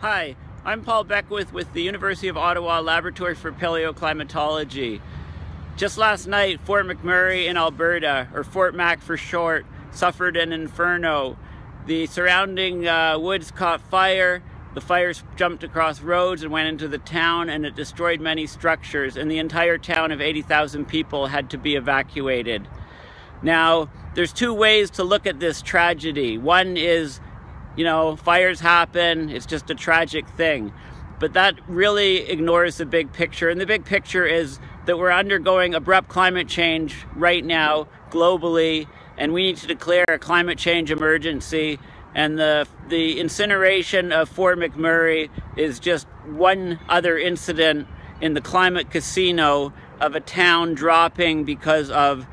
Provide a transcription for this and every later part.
Hi, I'm Paul Beckwith with the University of Ottawa Laboratory for Paleoclimatology. Just last night, Fort McMurray in Alberta, or Fort Mac for short, suffered an inferno. The surrounding woods caught fire. The fires jumped across roads and went into the town, and it destroyed many structures, and the entire town of 80,000 people had to be evacuated. Now, there's two ways to look at this tragedy. One is, you know, fires happen, it's just a tragic thing. But that really ignores the big picture, and the big picture is that we're undergoing abrupt climate change right now, globally, and we need to declare a climate change emergency. And the incineration of Fort McMurray is just one other incident in the climate casino of a town dropping because of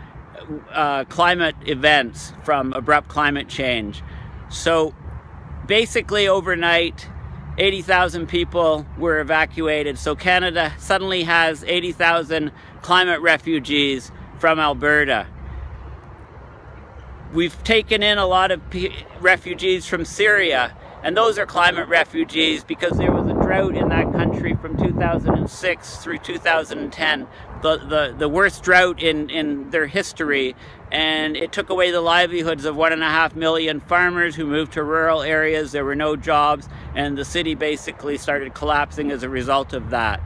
climate events from abrupt climate change. So basically overnight, 80,000 people were evacuated. So Canada suddenly has 80,000 climate refugees from Alberta. We've taken in a lot of refugees from Syria, and those are climate refugees because there was a drought in that country from 2006 through 2010, the worst drought in their history, and it took away the livelihoods of 1.5 million farmers who moved to rural areas. There were no jobs, and the city basically started collapsing as a result of that.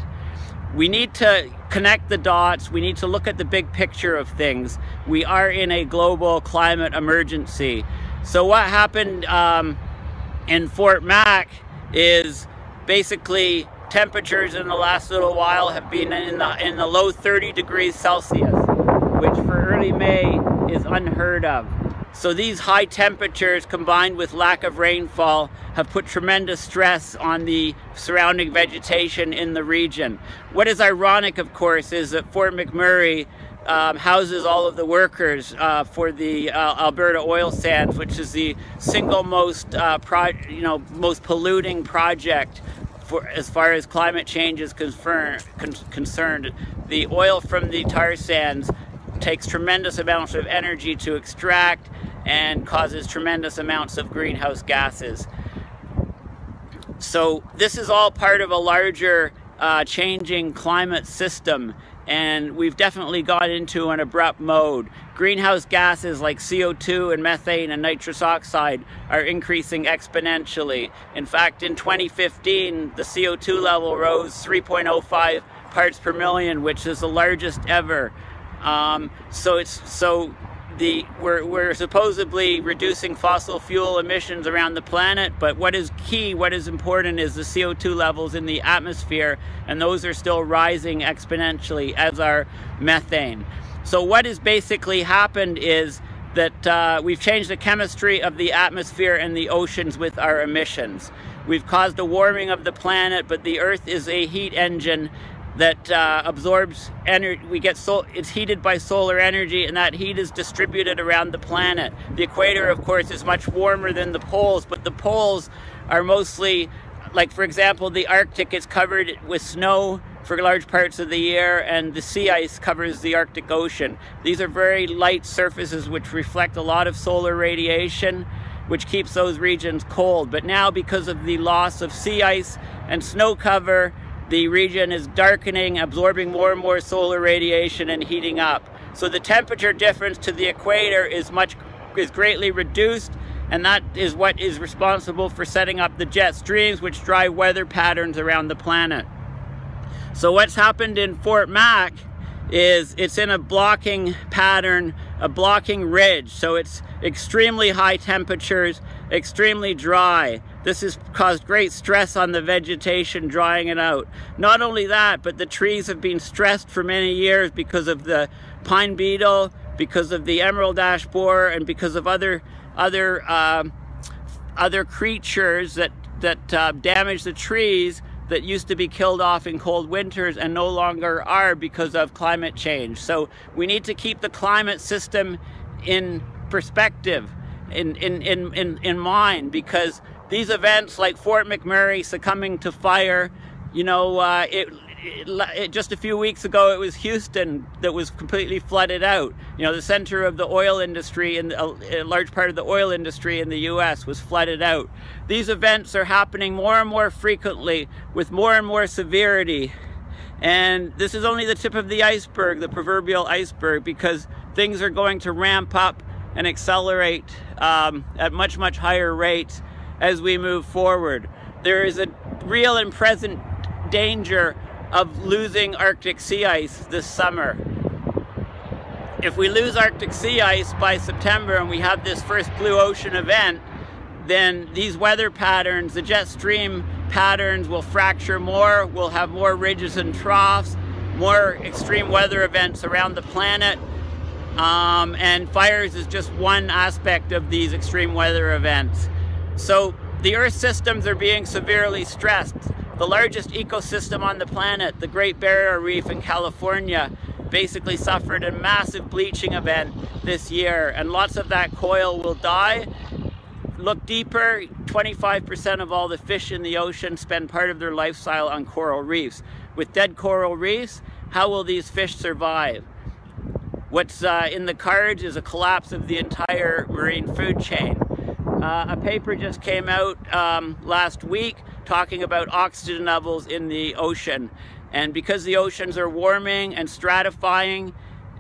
We need to connect the dots. We need to look at the big picture of things. We are in a global climate emergency. So what happened in Fort Mac is basically temperatures in the last little while have been in the low 30 degrees Celsius, which for early May is unheard of. So these high temperatures combined with lack of rainfall have put tremendous stress on the surrounding vegetation in the region. What is ironic, of course, is that Fort McMurray houses all of the workers for the Alberta oil sands, which is the single most, most polluting project for, as far as climate change is concerned. The oil from the tar sands takes tremendous amounts of energy to extract and causes tremendous amounts of greenhouse gases. So this is all part of a larger changing climate system, and we've definitely gone into an abrupt mode. Greenhouse gases like CO2 and methane and nitrous oxide are increasing exponentially. In fact, in 2015, the CO2 level rose 3.05 parts per million, which is the largest ever. We're supposedly reducing fossil fuel emissions around the planet, but what is key, what is important, is the CO2 levels in the atmosphere, and those are still rising exponentially, as are methane. So what has basically happened is that we've changed the chemistry of the atmosphere and the oceans with our emissions. We've caused a warming of the planet, but the Earth is a heat engine that absorbs energy. It's heated by solar energy, and that heat is distributed around the planet. The equator, of course, is much warmer than the poles, but the poles are mostly, like for example, the Arctic is covered with snow for large parts of the year, and the sea ice covers the Arctic Ocean. These are very light surfaces which reflect a lot of solar radiation, which keeps those regions cold. But now, because of the loss of sea ice and snow cover, the region is darkening, absorbing more and more solar radiation and heating up. So the temperature difference to the equator is greatly reduced, and that is what is responsible for setting up the jet streams which drive weather patterns around the planet. So what's happened in Fort Mac is it's in a blocking pattern, a blocking ridge. So it's extremely high temperatures, extremely dry. This has caused great stress on the vegetation, drying it out. Not only that, but the trees have been stressed for many years because of the pine beetle, because of the emerald ash borer, and because of other creatures that damage the trees that used to be killed off in cold winters and no longer are because of climate change. So we need to keep the climate system in perspective, in mind, because these events like Fort McMurray succumbing to fire, just a few weeks ago, it was Houston that was completely flooded out. You know, the center of the oil industry and a large part of the oil industry in the U.S. was flooded out. These events are happening more and more frequently with more and more severity. And this is only the tip of the iceberg, the proverbial iceberg, because things are going to ramp up and accelerate at much, much higher rates as we move forward. There is a real and present danger of losing Arctic sea ice this summer. If we lose Arctic sea ice by September and we have this first blue ocean event, then these weather patterns, the jet stream patterns, will fracture more, we'll have more ridges and troughs, more extreme weather events around the planet, and fires is just one aspect of these extreme weather events. So the Earth systems are being severely stressed. The largest ecosystem on the planet, the Great Barrier Reef in California, basically suffered a massive bleaching event this year, and lots of that coral will die. Look deeper, 25% of all the fish in the ocean spend part of their lifestyle on coral reefs. With dead coral reefs, how will these fish survive? What's in the cards is a collapse of the entire marine food chain. A paper just came out last week talking about oxygen levels in the ocean. And because the oceans are warming and stratifying,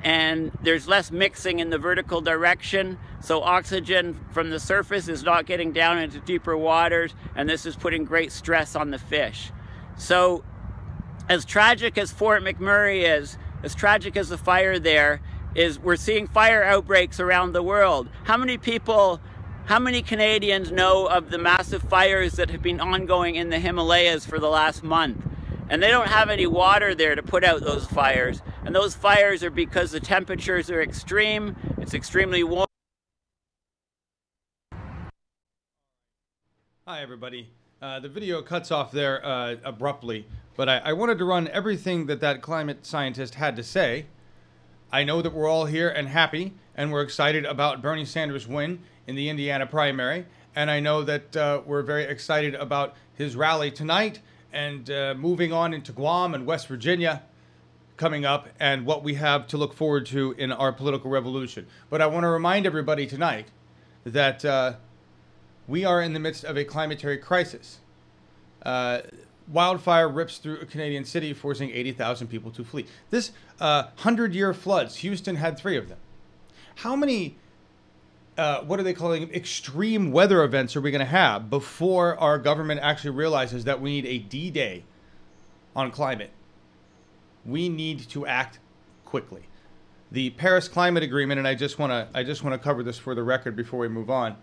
and there's less mixing in the vertical direction, so oxygen from the surface is not getting down into deeper waters, and this is putting great stress on the fish. So as tragic as Fort McMurray is, as tragic as the fire there is, we're seeing fire outbreaks around the world. How many Canadians know of the massive fires that have been ongoing in the Himalayas for the last month? And they don't have any water there to put out those fires. And those fires are because the temperatures are extreme, it's extremely warm. Hi everybody. The video cuts off there abruptly, but I wanted to run everything that climate scientist had to say. I know that we're all here and happy, and we're excited about Bernie Sanders' win in the Indiana primary, and I know that we're very excited about his rally tonight, and moving on into Guam and West Virginia coming up, and what we have to look forward to in our political revolution. But I want to remind everybody tonight that we are in the midst of a climatary crisis. Wildfire rips through a Canadian city, forcing 80,000 people to flee. This 100-year floods, Houston had 3 of them. How many, what are they calling them, extreme weather events are we going to have before our government actually realizes that we need a D-Day on climate? We need to act quickly. The Paris Climate Agreement, and I just want to cover this for the record before we move on.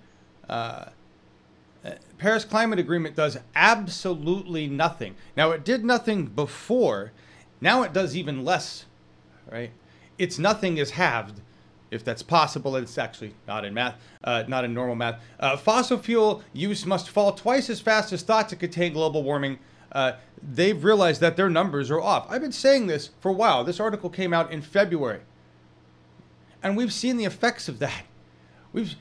Paris Climate Agreement does absolutely nothing. Now, it did nothing before. Now it does even less, right? It's nothing is halved, if that's possible. It's actually not in math, not in normal math. Fossil fuel use must fall twice as fast as thought to contain global warming. They've realized that their numbers are off. I've been saying this for a while. This article came out in February. And we've seen the effects of that.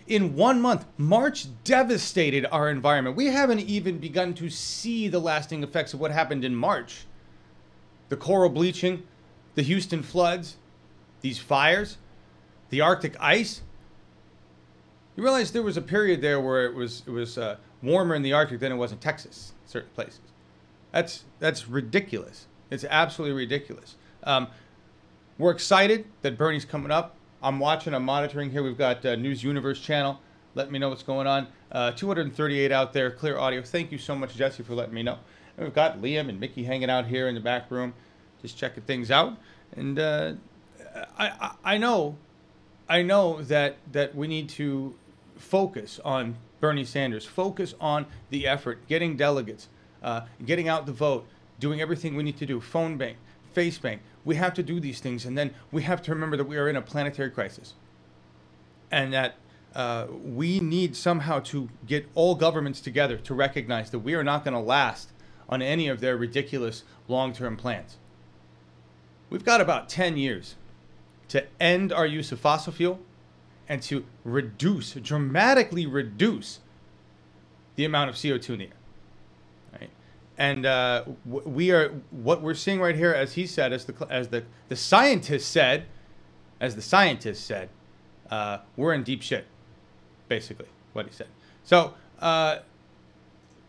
In 1 month, March devastated our environment. We haven't even begun to see the lasting effects of what happened in March. The coral bleaching, the Houston floods, these fires, the Arctic ice. You realize there was a period there where it was warmer in the Arctic than it was in Texas, certain places. That's ridiculous. It's absolutely ridiculous. We're excited that Bernie's coming up. I'm watching, I'm monitoring here. We've got News Universe channel. Let me know what's going on. 238 out there, clear audio. Thank you so much, Jesse, for letting me know. And we've got Liam and Mickey hanging out here in the back room, just checking things out. And I know that we need to focus on Bernie Sanders, focus on the effort, getting delegates, getting out the vote, doing everything we need to do, phone bank, face bank. We have to do these things, and then we have to remember that we are in a planetary crisis, and that we need somehow to get all governments together to recognize that we are not going to last on any of their ridiculous long-term plans. We've got about 10 years to end our use of fossil fuel and to reduce, dramatically reduce, the amount of CO2 in the air. Right? And we are, what we're seeing right here, as he said, as the scientist said, we're in deep shit, basically what he said. So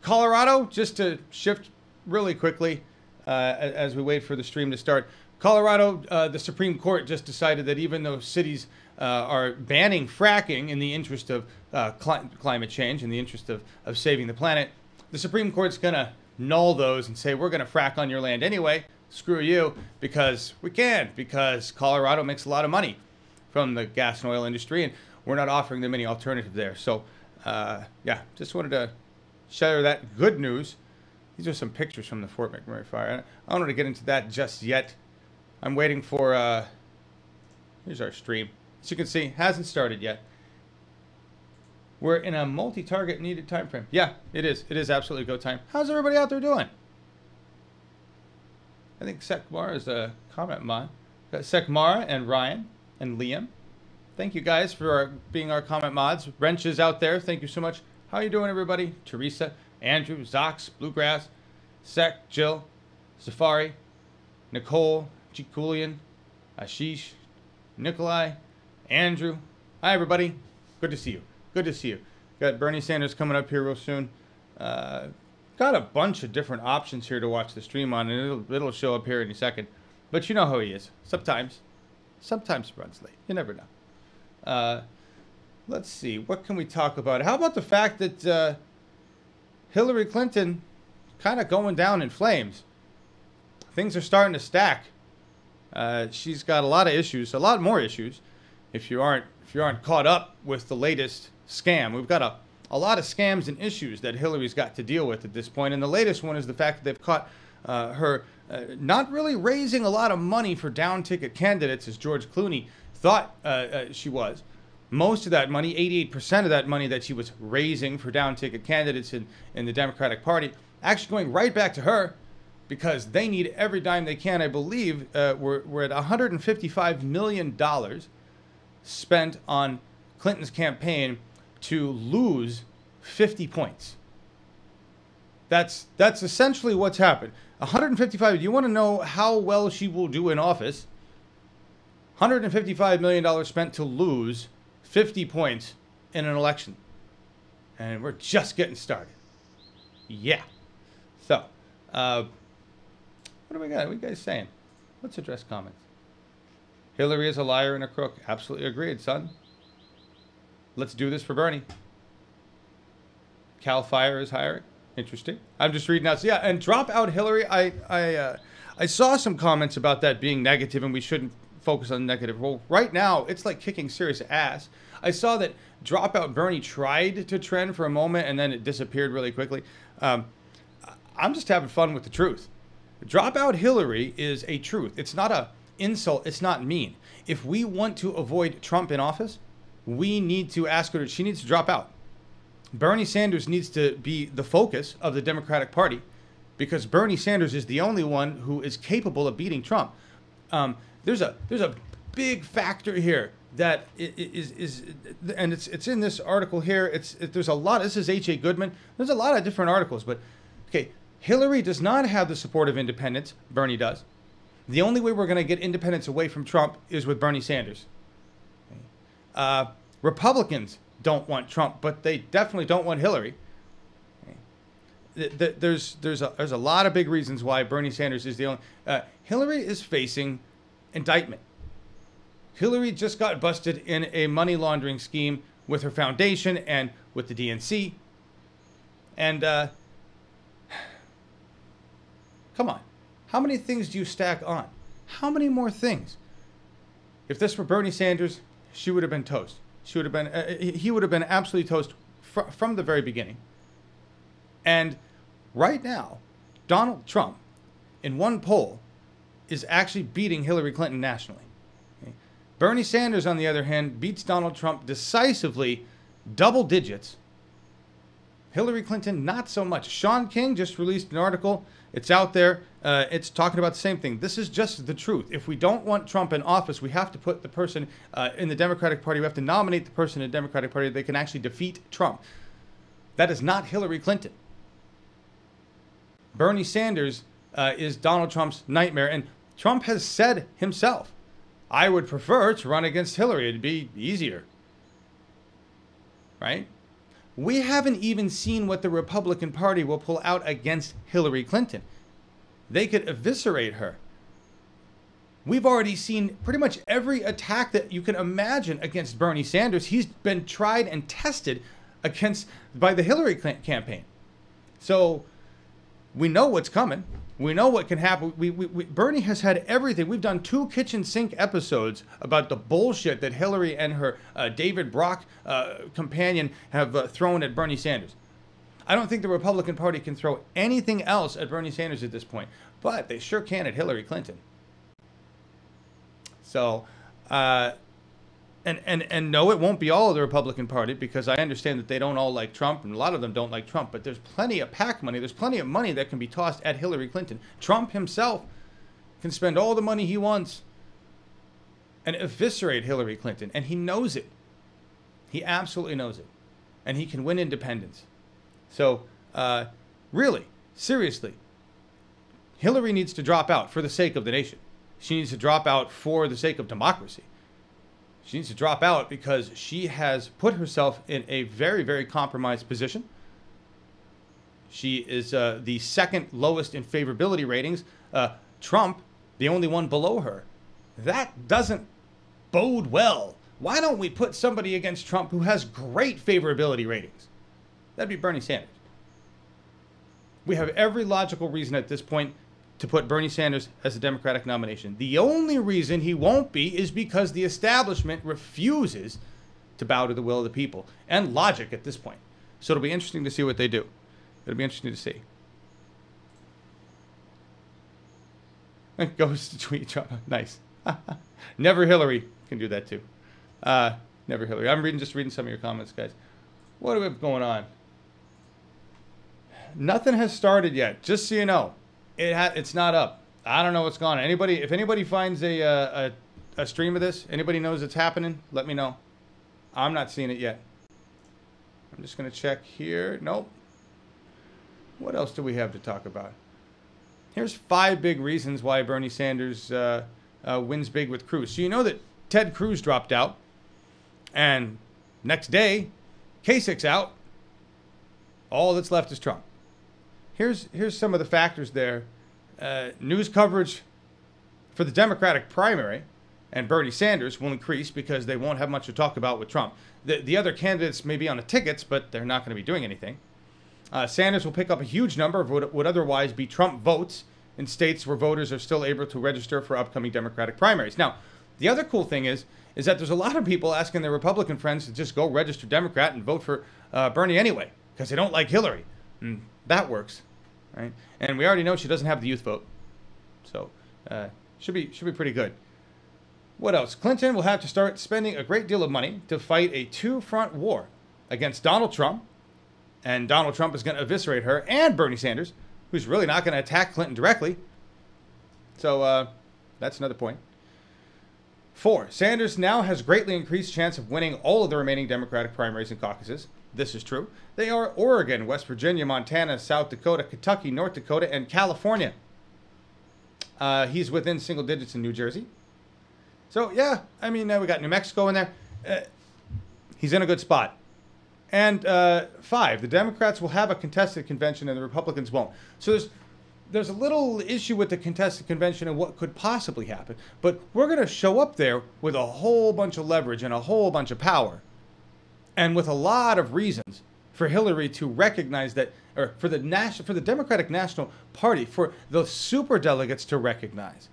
Colorado, just to shift really quickly as we wait for the stream to start. Colorado, the Supreme Court just decided that even though cities are banning fracking in the interest of climate change, in the interest of saving the planet, the Supreme Court's going to null those and say, we're going to frack on your land anyway. Screw you, because we can, because Colorado makes a lot of money from the gas and oil industry, and we're not offering them any alternative there. So, yeah, just wanted to share that good news. These are some pictures from the Fort McMurray fire. I don't want to get into that just yet. I'm waiting for, here's our stream. As you can see, hasn't started yet. We're in a multi-target needed time frame. Yeah, it is. It is absolutely go time. How's everybody out there doing? I think Secmara is a comment mod. Got Secmara and Ryan and Liam. Thank you guys for being our comment mods. Wrenches out there, thank you so much. How are you doing, everybody? Teresa, Andrew, Zox, Bluegrass, Sec, Jill, Safari, Nicole, Jikulian, Ashish, Nikolai, Andrew. Hi, everybody. Good to see you. Good to see you. Got Bernie Sanders coming up here real soon. Got a bunch of different options here to watch the stream on, and it'll show up here in a second. But you know how he is. Sometimes runs late. You never know. Let's see. What can we talk about? How about the fact that Hillary Clinton kind of going down in flames? Things are starting to stack. She's got a lot of issues, a lot more issues. If you aren't caught up with the latest scam, we've got a lot of scams and issues that Hillary's got to deal with at this point. And the latest one is the fact that they've caught her not really raising a lot of money for down-ticket candidates, as George Clooney thought she was. Most of that money, 88% of that money that she was raising for down-ticket candidates in the Democratic Party, actually going right back to her, because they need every dime they can. I believe we're at $155 million spent on Clinton's campaign to lose 50 points. That's essentially what's happened. 155, you want to know how well she will do in office? $155 million spent to lose 50 points in an election. And we're just getting started. Yeah. So, what do we got? What are you guys saying? Let's address comments. Hillary is a liar and a crook. Absolutely agreed, son. Let's do this for Bernie. Cal Fire is hiring. Interesting. I'm just reading out. So yeah, and drop out Hillary. I saw some comments about that being negative and we shouldn't focus on negative. Well, right now, it's like kicking serious ass. I saw that drop out Bernie tried to trend for a moment and then it disappeared really quickly. I'm just having fun with the truth. Drop out Hillary is a truth. It's not a insult. It's not mean. If we want to avoid Trump in office, we need to ask her. She needs to drop out. Bernie Sanders needs to be the focus of the Democratic Party, because Bernie Sanders is the only one who is capable of beating Trump. There's a big factor here that is and it's in this article here. There's a lot. This is H.A. Goodman. There's a lot of different articles, but okay. Hillary does not have the support of independents. Bernie does. The only way we're going to get independents away from Trump is with Bernie Sanders. Republicans don't want Trump, but they definitely don't want Hillary. There's a lot of big reasons why Bernie Sanders is the only... Hillary is facing indictment. Hillary just got busted in a money laundering scheme with her foundation and with the DNC. And... come on. How many things do you stack on? How many more things? If this were Bernie Sanders, she would have been toast. She would have been, he would have been absolutely toast from the very beginning. And right now, Donald Trump, in one poll, is actually beating Hillary Clinton nationally. Okay? Bernie Sanders, on the other hand, beats Donald Trump decisively, double digits. Hillary Clinton, not so much. Sean King just released an article. It's out there. It's talking about the same thing. This is just the truth. If we don't want Trump in office, we have to put the person in the Democratic Party. We have to nominate the person in the Democratic Party that can actually defeat Trump. That is not Hillary Clinton. Bernie Sanders is Donald Trump's nightmare. And Trump has said himself, I would prefer to run against Hillary. It'd be easier. Right? We haven't even seen what the Republican Party will pull out against Hillary Clinton. They could eviscerate her. We've already seen pretty much every attack that you can imagine against Bernie Sanders. He's been tried and tested against by the Hillary Clinton campaign. So we know what's coming. We know what can happen. Bernie has had everything. We've done 2 kitchen sink episodes about the bullshit that Hillary and her David Brock companion have thrown at Bernie Sanders. I don't think the Republican Party can throw anything else at Bernie Sanders at this point, but they sure can at Hillary Clinton. So, and no, it won't be all of the Republican Party, because I understand that they don't all like Trump, and a lot of them don't like Trump, but there's plenty of PAC money. There's plenty of money that can be tossed at Hillary Clinton. Trump himself can spend all the money he wants and eviscerate Hillary Clinton, and he knows it. He absolutely knows it, and he can win independents. So, really, seriously, Hillary needs to drop out for the sake of the nation. She needs to drop out for the sake of democracy. She needs to drop out because she has put herself in a very, very compromised position. She is the second lowest in favorability ratings. Trump, the only one below her. That doesn't bode well. Why don't we put somebody against Trump who has great favorability ratings? That'd be Bernie Sanders. We have every logical reason at this point to put Bernie Sanders as a Democratic nomination. The only reason he won't be is because the establishment refuses to bow to the will of the people, and logic at this point. So it'll be interesting to see what they do. It'll be interesting to see. It goes to tweet Trump. Nice. Never Hillary can do that too. Never Hillary. I'm just reading some of your comments, guys. What do we have going on? Nothing has started yet, just so you know. It's not up. I don't know what's going on. Anybody, if anybody finds a stream of this, anybody knows it's happening, let me know. I'm not seeing it yet. I'm just going to check here. Nope. What else do we have to talk about? Here's 5 big reasons why Bernie Sanders wins big with Cruz. So you know that Ted Cruz dropped out, and next day, Kasich's out. All that's left is Trump. Here's some of the factors there. News coverage for the Democratic primary and Bernie Sanders will increase because they won't have much to talk about with Trump. The other candidates may be on the tickets, but they're not going to be doing anything. Sanders will pick up a huge number of what would otherwise be Trump votes in states where voters are still able to register for upcoming Democratic primaries. Now, the other cool thing is that there's a lot of people asking their Republican friends to just go register Democrat and vote for Bernie anyway because they don't like Hillary. And that works. Right? And we already know she doesn't have the youth vote, so should be pretty good. What else? Clinton will have to start spending a great deal of money to fight a two-front war against Donald Trump, and Donald Trump is going to eviscerate her and Bernie Sanders, who's really not going to attack Clinton directly. So that's another point. 4. Sanders now has greatly increased chance of winning all of the remaining Democratic primaries and caucuses. This is true. They are Oregon, West Virginia, Montana, South Dakota, Kentucky, North Dakota, and California. He's within single digits in New Jersey. So, yeah, I mean, we got New Mexico in there. He's in a good spot. And 5, the Democrats will have a contested convention and the Republicans won't. So there's a little issue with the contested convention and what could possibly happen. But we're going to show up there with a whole bunch of leverage and a whole bunch of power. And with a lot of reasons for Hillary to recognize that, or for the Democratic National Party, for the superdelegates to recognize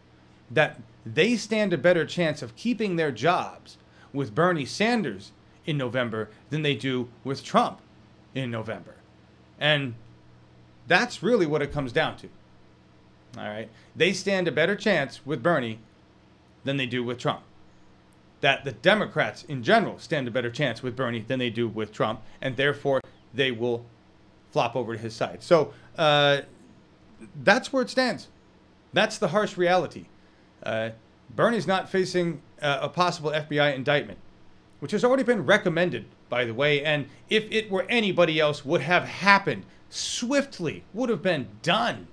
that they stand a better chance of keeping their jobs with Bernie Sanders in November than they do with Trump in November. And that's really what it comes down to. All right. They stand a better chance with Bernie than they do with Trump. That the Democrats in general stand a better chance with Bernie than they do with Trump, and therefore they will flop over to his side. So that's where it stands. That's the harsh reality. Bernie's not facing a possible FBI indictment, which has already been recommended, by the way, and if it were anybody else, would have happened swiftly, would have been done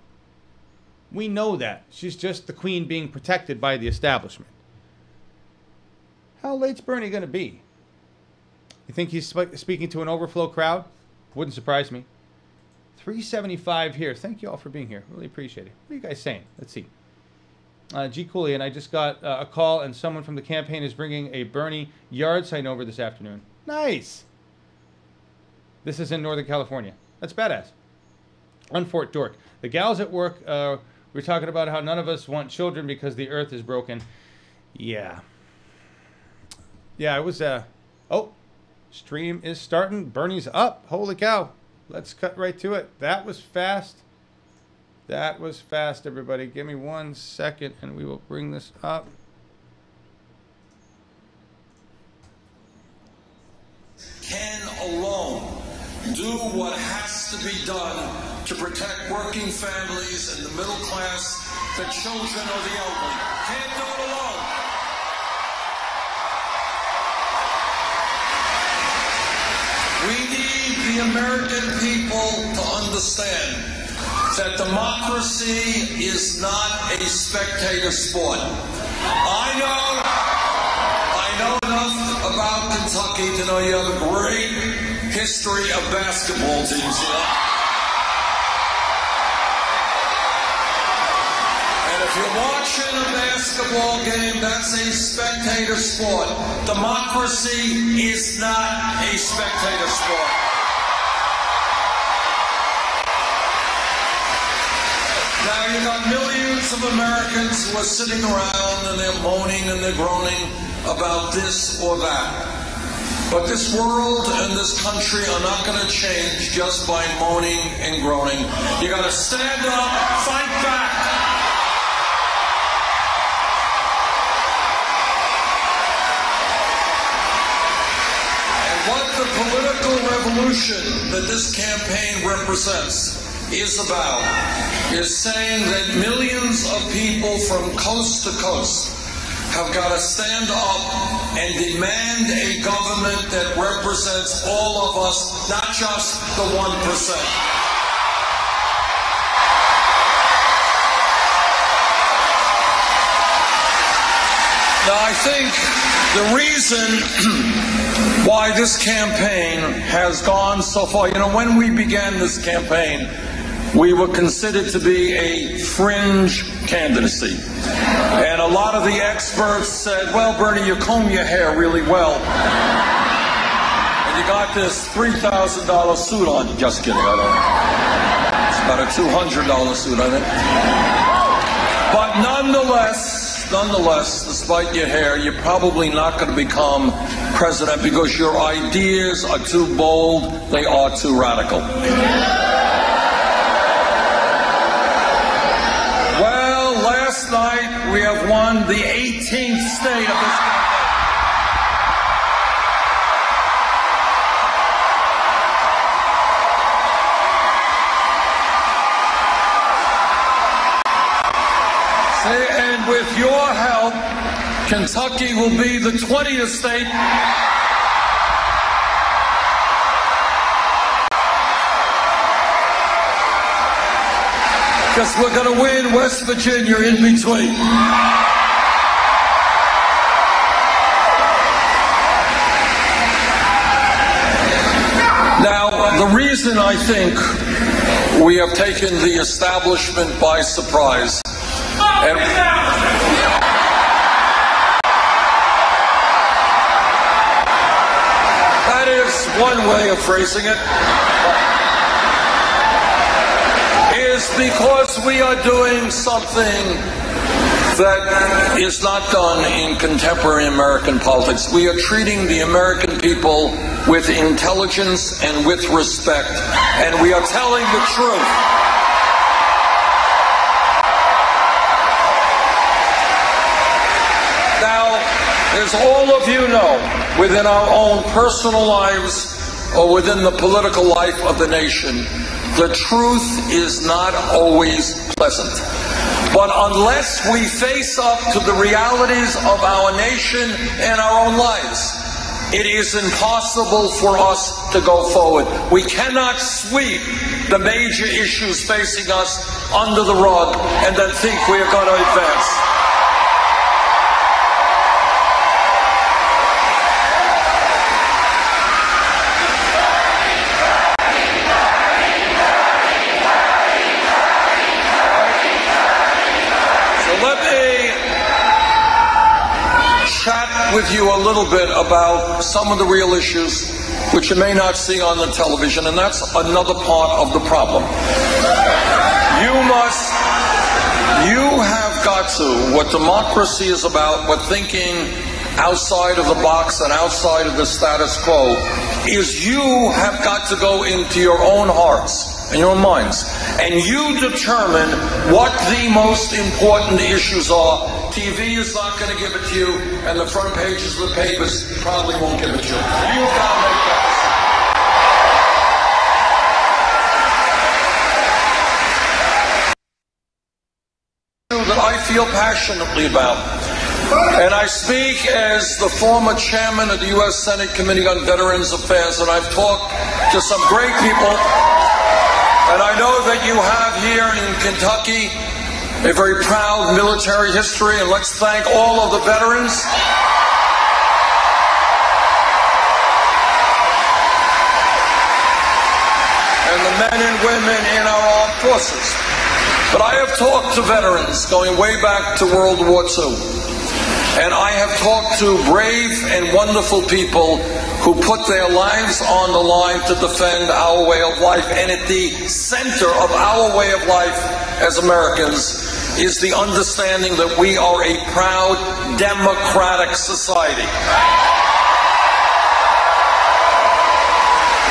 We know that. She's just the queen being protected by the establishment. How late's Bernie going to be? You think he's speaking to an overflow crowd? Wouldn't surprise me. 375 here. Thank you all for being here. Really appreciate it. What are you guys saying? Let's see. G. Cooley, and I just got a call, and someone from the campaign is bringing a Bernie yard sign over this afternoon. Nice. This is in Northern California. That's badass. On Fort Dork. The gals at work, we're talking about how none of us want children because the earth is broken. Yeah. Yeah, it was... oh, stream is starting. Bernie's up. Holy cow. Let's cut right to it. That was fast. That was fast, everybody. Give me 1 second, and we will bring this up. Can alone do what has to be done to protect working families and the middle class, the children or the elderly. Can't do it alone. We need the American people to understand that democracy is not a spectator sport. I know enough about Kentucky to know you have a great history of basketball teams here. And if you're watching a basketball game, that's a spectator sport. Democracy is not a spectator sport. Now, you've got millions of Americans who are sitting around and they're moaning and they're groaning about this or that. But this world and this country are not going to change just by moaning and groaning. You got to stand up, fight back. And what the political revolution that this campaign represents is about is saying that millions of people from coast to coast have got to stand up and demand a government that represents all of us, not just the 1%. Now, I think the reason why this campaign has gone so far, you know, when we began this campaign, we were considered to be a fringe candidacy. And a lot of the experts said, well, Bernie, you comb your hair really well. And you got this $3,000 suit on. Just kidding. It's about a $200 suit, I think. But nonetheless, despite your hair, you're probably not going to become president because your ideas are too bold, they are too radical. Last night, we have won the 18th state of this country. See, and with your help, Kentucky will be the 20th state. Because we're going to win West Virginia in between. Now, the reason I think we have taken the establishment by surprise. That is one way of phrasing it. Because we are doing something that is not done in contemporary American politics. We are treating the American people with intelligence and with respect, and we are telling the truth. Now, as all of you know, within our own personal lives or within the political life of the nation, the truth is not always pleasant. But unless we face up to the realities of our nation and our own lives, It is impossible for us to go forward. We cannot sweep the major issues facing us under the rug and then think we are going to advance. With you a little bit about some of the real issues which you may not see on the television, and that's another part of the problem. You have got to, what democracy is about, what thinking outside of the box and outside of the status quo is, you have got to go into your own hearts and your own minds, and you determine what the most important issues are. TV is not going to give it to you, and the front pages of the papers probably won't give it to you. You've got to make that decision. That I feel passionately about, and I speak as the former chairman of the U.S. Senate Committee on Veterans Affairs, and I've talked to some great people, and I know that you have here in Kentucky a very proud military history, and let's thank all of the veterans. And the men and women in our armed forces. But I have talked to veterans going way back to World War II. And I have talked to brave and wonderful people who put their lives on the line to defend our way of life. And at the center of our way of life as Americans is the understanding that we are a proud, democratic society.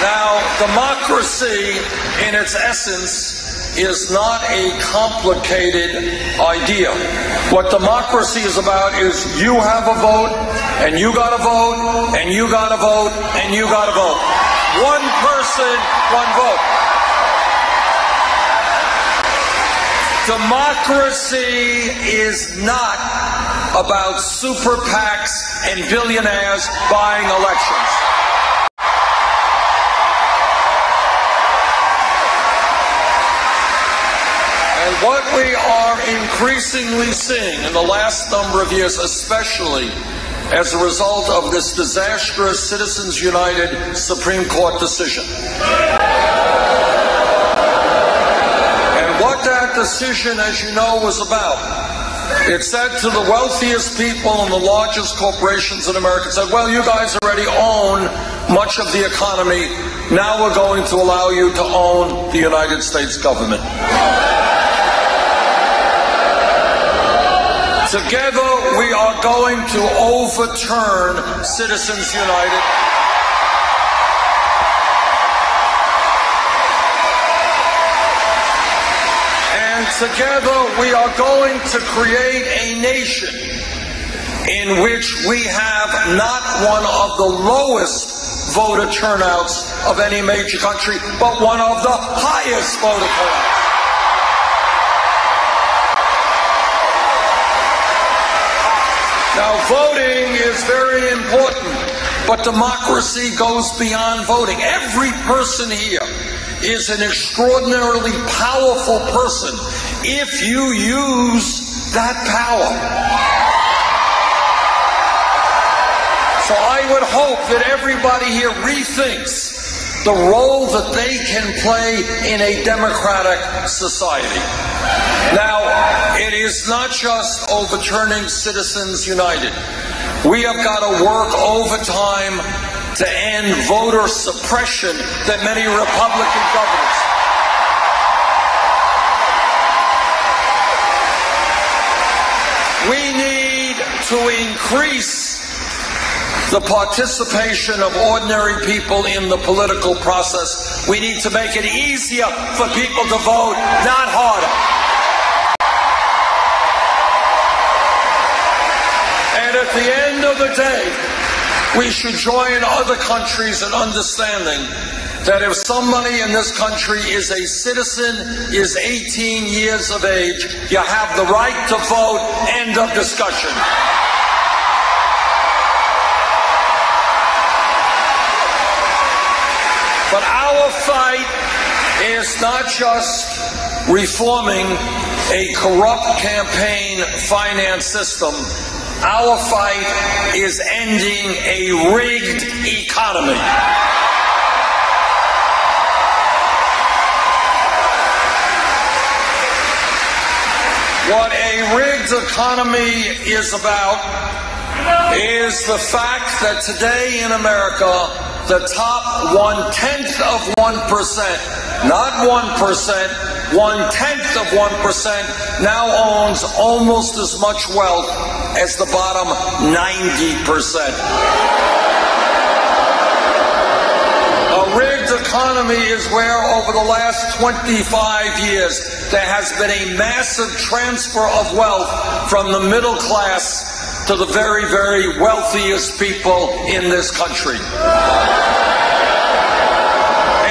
Now, democracy in its essence is not a complicated idea. What democracy is about is you have a vote, and you got a vote, and you got a vote, and you got a vote. One person, one vote. Democracy is not about super PACs and billionaires buying elections. What we are increasingly seeing in the last number of years, especially as a result of this disastrous Citizens United Supreme Court decision. And what that decision, as you know, was about. It said to the wealthiest people and the largest corporations in America, it said, well, you guys already own much of the economy. Now we're going to allow you to own the United States government. Together, we are going to overturn Citizens United. And together, we are going to create a nation in which we have not one of the lowest voter turnouts of any major country, but one of the highest voter turnouts. Now, voting is very important, but democracy goes beyond voting. Every person here is an extraordinarily powerful person if you use that power. So I would hope that everybody here rethinks the role that they can play in a democratic society. Now, it is not just overturning Citizens United. We have got to work overtime to end voter suppression that many Republican governors. We need to increase the participation of ordinary people in the political process. We need to make it easier for people to vote, not harder. At the end of the day, we should join other countries in understanding that if somebody in this country is a citizen, is 18 years of age, you have the right to vote. End of discussion. It's not just reforming a corrupt campaign finance system. Our fight is ending a rigged economy. What a rigged economy is about is the fact that today in America, the top 1/10 of 1%, not 1%, 1/10 of 1% now owns almost as much wealth as the bottom 90%. A rigged economy is where over the last 25 years there has been a massive transfer of wealth from the middle class to the very, very wealthiest people in this country.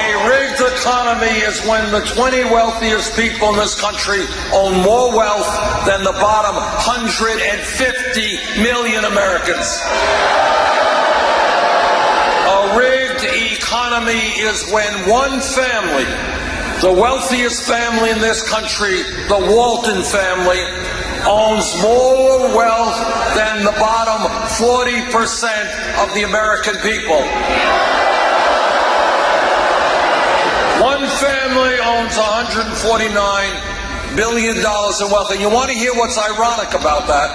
A rigged economy is when the 20 wealthiest people in this country own more wealth than the bottom 150 million Americans. A rigged economy is when one family, the wealthiest family in this country, the Walton family, owns more wealth than the bottom 40% of the American people. One family owns $149 billion in wealth. And you want to hear what's ironic about that?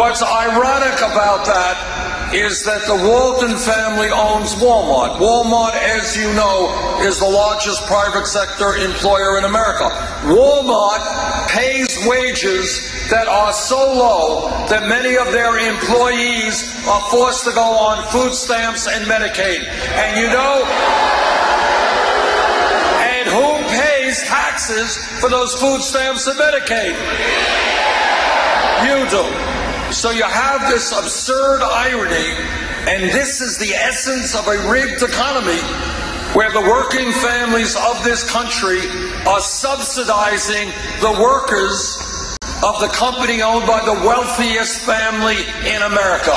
What's ironic about that is that the Walton family owns Walmart. Walmart, as you know, is the largest private sector employer in America. Walmart pays wages that are so low that many of their employees are forced to go on food stamps and Medicaid. And you know, and who pays taxes for those food stamps and Medicaid? You do. So you have this absurd irony, and this is the essence of a rigged economy, where the working families of this country are subsidizing the workers of the company owned by the wealthiest family in America.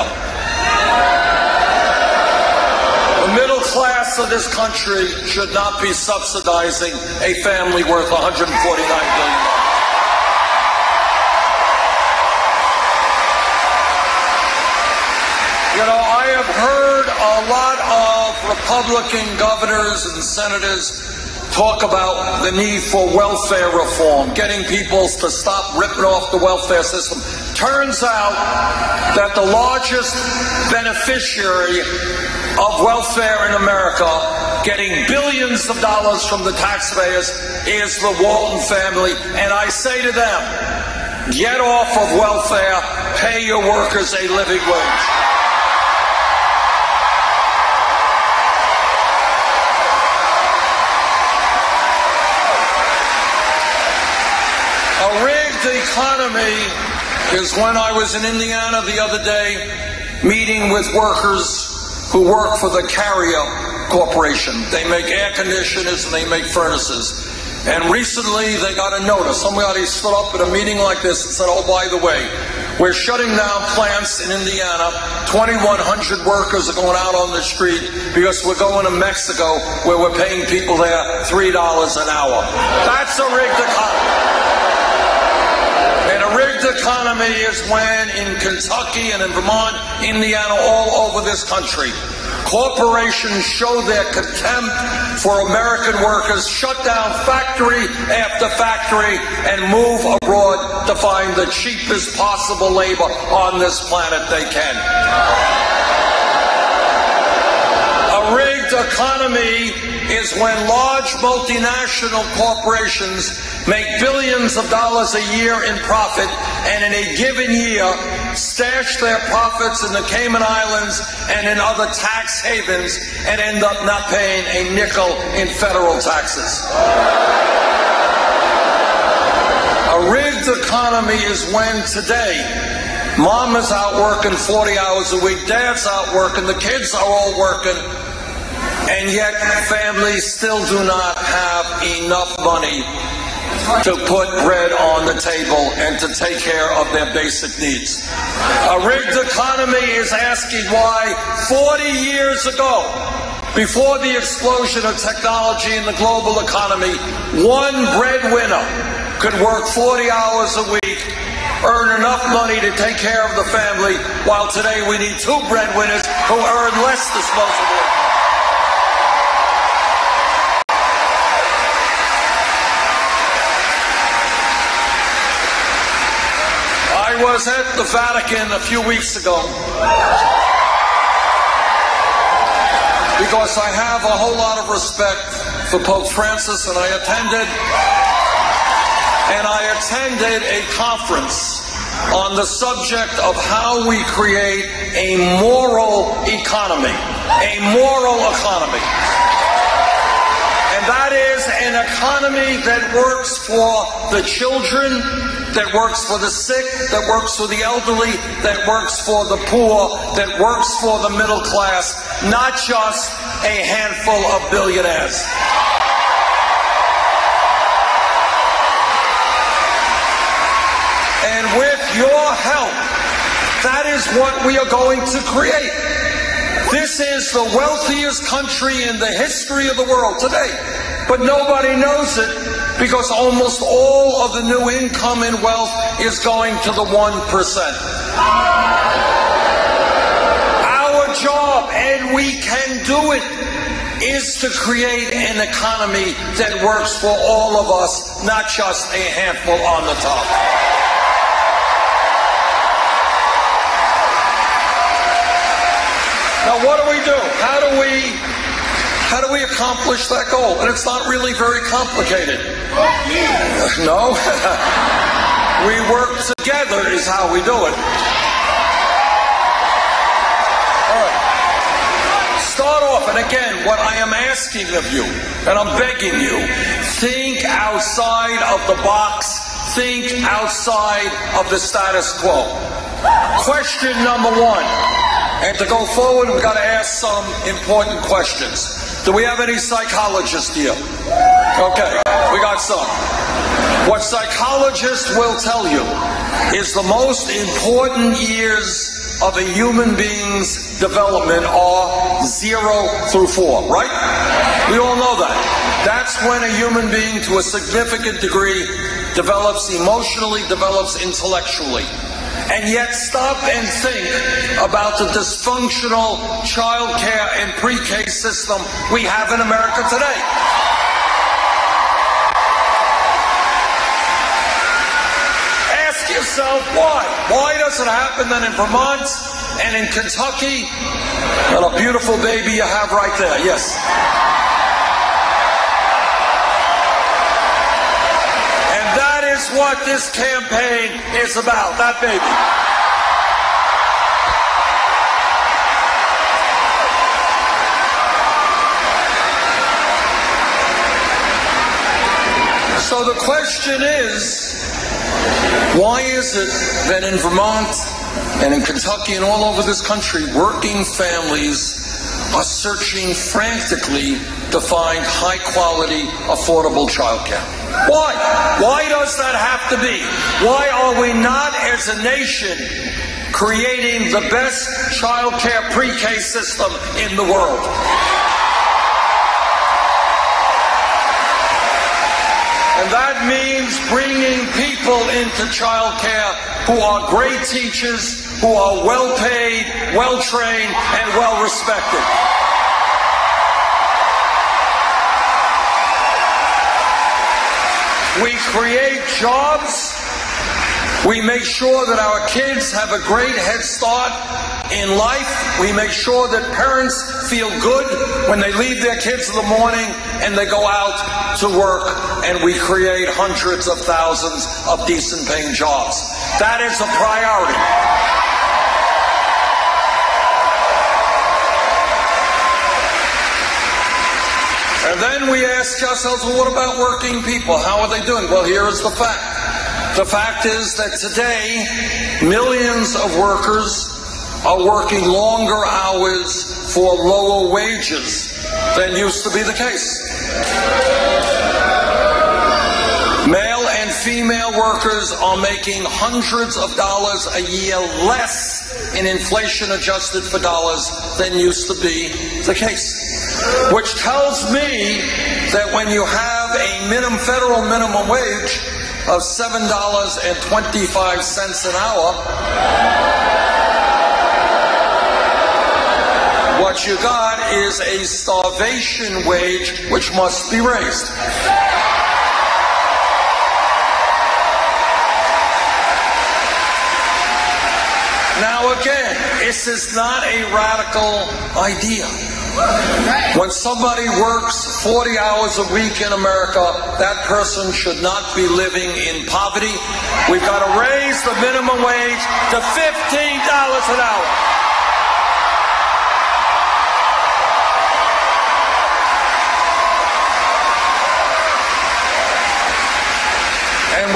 The middle class of this country should not be subsidizing a family worth $149 billion. You know, I have heard a lot of Republican governors and senators talk about the need for welfare reform, getting people to stop ripping off the welfare system. Turns out that the largest beneficiary of welfare in America, getting billions of dollars from the taxpayers, is the Walton family. And I say to them, get off of welfare, pay your workers a living wage. Economy is when I was in Indiana the other day meeting with workers who work for the Carrier Corporation. They make air conditioners and they make furnaces. And recently they got a notice. Somebody stood up at a meeting like this and said, oh, by the way, we're shutting down plants in Indiana. 2,100 workers are going out on the street because we're going to Mexico where we're paying people there $3 an hour. That's a rigged economy. Rigged economy is when in Kentucky and in Vermont, Indiana, all over this country, corporations show their contempt for American workers, shut down factory after factory, and move abroad to find the cheapest possible labor on this planet they can. A rigged economy is when large multinational corporations make billions of dollars a year in profit and in a given year stash their profits in the Cayman Islands and in other tax havens and end up not paying a nickel in federal taxes. A rigged economy is when today mom is out working 40 hours a week, dad's out working, the kids are all working, and yet families still do not have enough money to put bread on the table and to take care of their basic needs. A rigged economy is asking why 40 years ago Before the explosion of technology in the global economy, one breadwinner could work 40 hours a week, earn enough money to take care of the family, while today we need two breadwinners who earn less disposable income. I was at the Vatican a few weeks ago because I have a whole lot of respect for Pope Francis, and I attended a conference on the subject of how we create a moral economy. A moral economy. And that is an economy that works for the children, that works for the sick, that works for the elderly, that works for the poor, that works for the middle class, not just a handful of billionaires. And with your help, that is what we are going to create. This is the wealthiest country in the history of the world today, but nobody knows it because almost all of the new income and wealth is going to the 1%. Our job, and we can do it, is to create an economy that works for all of us, not just a handful on the top. Now, what do we do? How do we accomplish that goal? And it's not really very complicated. No. We work together is how we do it. All right. Start off, and again, what I am asking of you, and I'm begging you, think outside of the box, think outside of the status quo. Question number one. And to go forward, we've got to ask some important questions. Do we have any psychologists here? Okay, we got some. What psychologists will tell you is the most important years of a human being's development are 0 through 4, right? We all know that. That's when a human being, to a significant degree, develops emotionally, develops intellectually. And yet stop and think about the dysfunctional child care and pre-K system we have in America today. Ask yourself why. Why does it happen then in Vermont and in Kentucky? And a beautiful baby you have right there, yes. That's what this campaign is about, that baby. So the question is, why is it that in Vermont and in Kentucky and all over this country, working families are searching frantically to find high-quality, affordable childcare? Why? Why does that have to be? Why are we not, as a nation, creating the best childcare pre-K system in the world? And that means bringing people into childcare who are great teachers, who are well-paid, well-trained, and well-respected. We create jobs. We make sure that our kids have a great head start in life. We make sure that parents feel good when they leave their kids in the morning and they go out to work, and we create hundreds of thousands of decent paying jobs. That is a priority. And then we ask ourselves, well, what about working people? How are they doing? Well, here is the fact. The fact is that today, millions of workers are working longer hours for lower wages than used to be the case. Male and female workers are making hundreds of dollars a year less in inflation adjusted for dollars than used to be the case. which tells me that when you have a federal minimum wage of $7.25 an hour, what you got is a starvation wage which must be raised. Now again, this is not a radical idea. When somebody works 40 hours a week in America, that person should not be living in poverty. We've got to raise the minimum wage to $15 an hour. And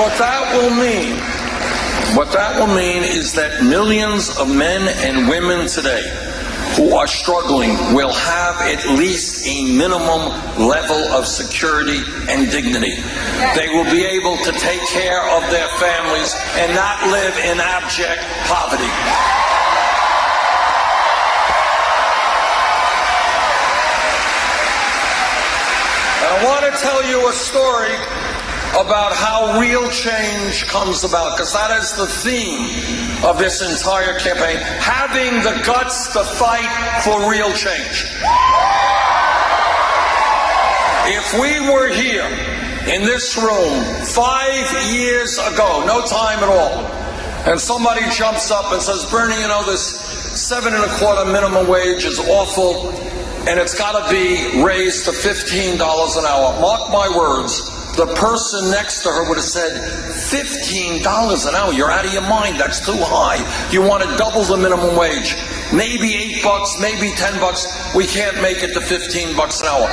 what that will mean is that millions of men and women today who are struggling will have at least a minimum level of security and dignity. They will be able to take care of their families and not live in abject poverty. And I want to tell you a story about how real change comes about, because that is the theme of this entire campaign: having the guts to fight for real change. If we were here in this room 5 years ago, no time at all, and somebody jumps up and says, "Bernie, you know, this 7 1/4 minimum wage is awful, and it's got to be raised to $15 an hour." Mark my words, the person next to her would have said, $15 an hour? You're out of your mind. That's too high. You want to double the minimum wage. Maybe $8, maybe $10. We can't make it to $15 an hour.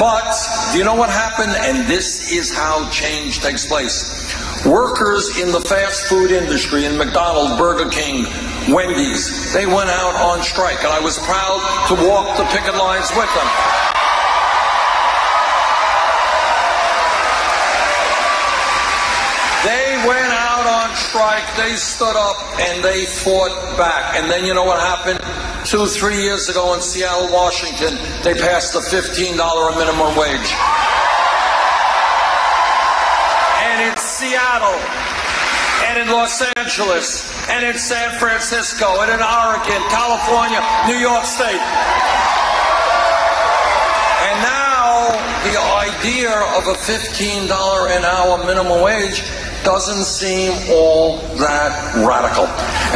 But, you know what happened? And this is how change takes place. Workers in the fast food industry, in McDonald's, Burger King, Wendy's, they went out on strike. And I was proud to walk the picket lines with them. Strike, they stood up and they fought back. And then you know what happened? 2-3 years ago in Seattle, Washington, they passed a $15 minimum wage. And in Seattle, and in Los Angeles, and in San Francisco, and in Oregon, California, New York State. And now the idea of a $15 an hour minimum wage doesn't seem all that radical.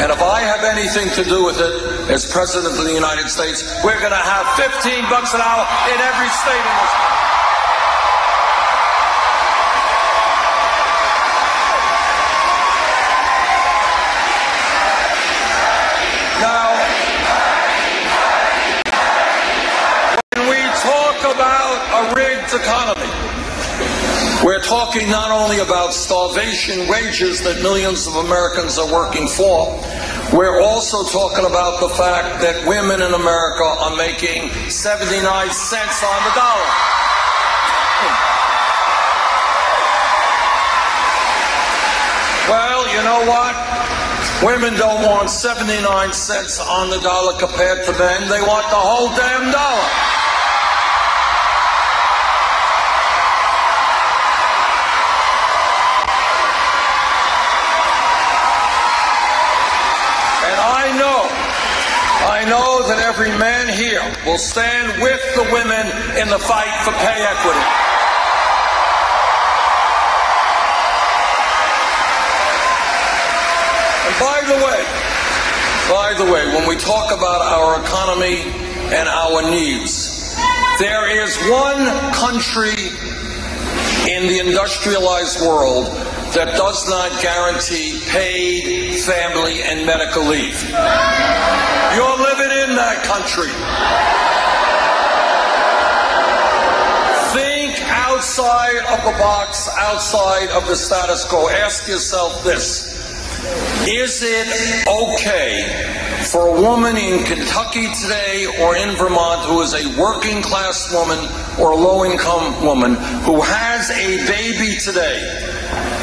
And if I have anything to do with it as President of the United States, we're going to have $15 an hour in every state in this country. Now, when we talk about a rigged economy, we're talking not only about starvation wages that millions of Americans are working for, we're also talking about the fact that women in America are making 79 cents on the dollar. Well, you know what? Women don't want 79 cents on the dollar compared to men. They want the whole damn dollar. I know that every man here will stand with the women in the fight for pay equity. And by the way, when we talk about our economy and our needs, there is one country in the industrialized world that does not guarantee paid family and medical leave. You're living in that country. Think outside of the box, outside of the status quo. Ask yourself this. Is it okay for a woman in Kentucky today or in Vermont who is a working class woman or a low income woman who has a baby today?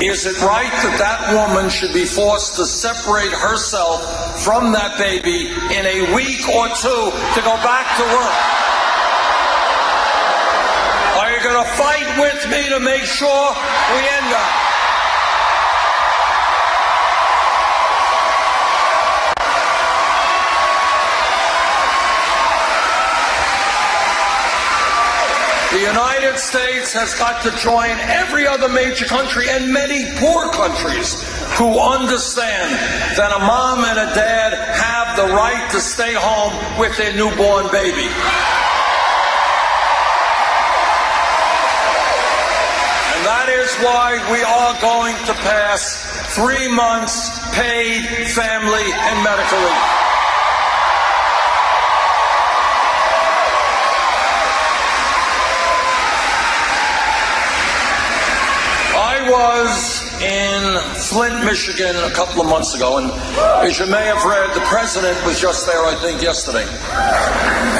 Is it right that that woman should be forced to separate herself from that baby in a week or two to go back to work? Are you going to fight with me to make sure we end up? The United States has got to join every other major country and many poor countries who understand that a mom and a dad have the right to stay home with their newborn baby. And that is why we are going to pass 3 months paid family and medical leave. I was in Flint, Michigan a couple of months ago, and as you may have read, the president was just there, I think, yesterday.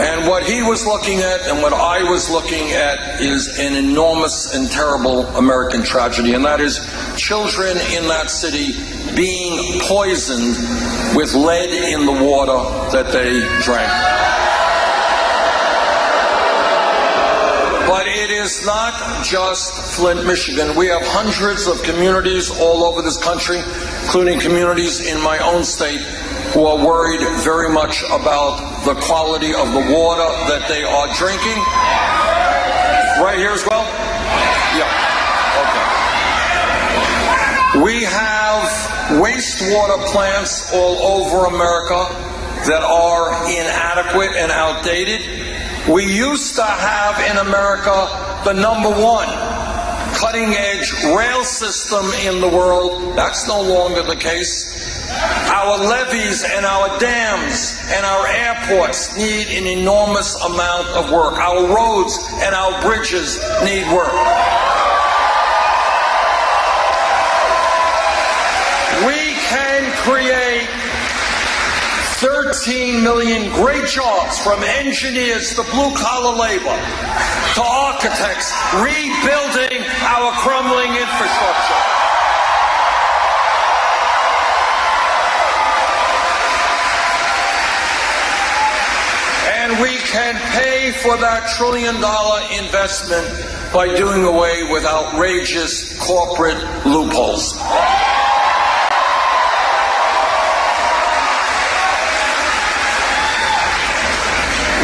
And what he was looking at and what I was looking at is an enormous and terrible American tragedy, and that is children in that city being poisoned with lead in the water that they drank. But it is not just Flint, Michigan. We have hundreds of communities all over this country, including communities in my own state, who are worried very much about the quality of the water that they are drinking. Right here as well? Yeah. Okay. We have wastewater plants all over America that are inadequate and outdated. We used to have in America the #1 cutting-edge rail system in the world. That's no longer the case. Our levees and our dams and our airports need an enormous amount of work. Our roads and our bridges need work. We can create 13 million great jobs, from engineers to blue-collar labor to architects, rebuilding our crumbling infrastructure. And we can pay for that trillion-dollar investment by doing away with outrageous corporate loopholes.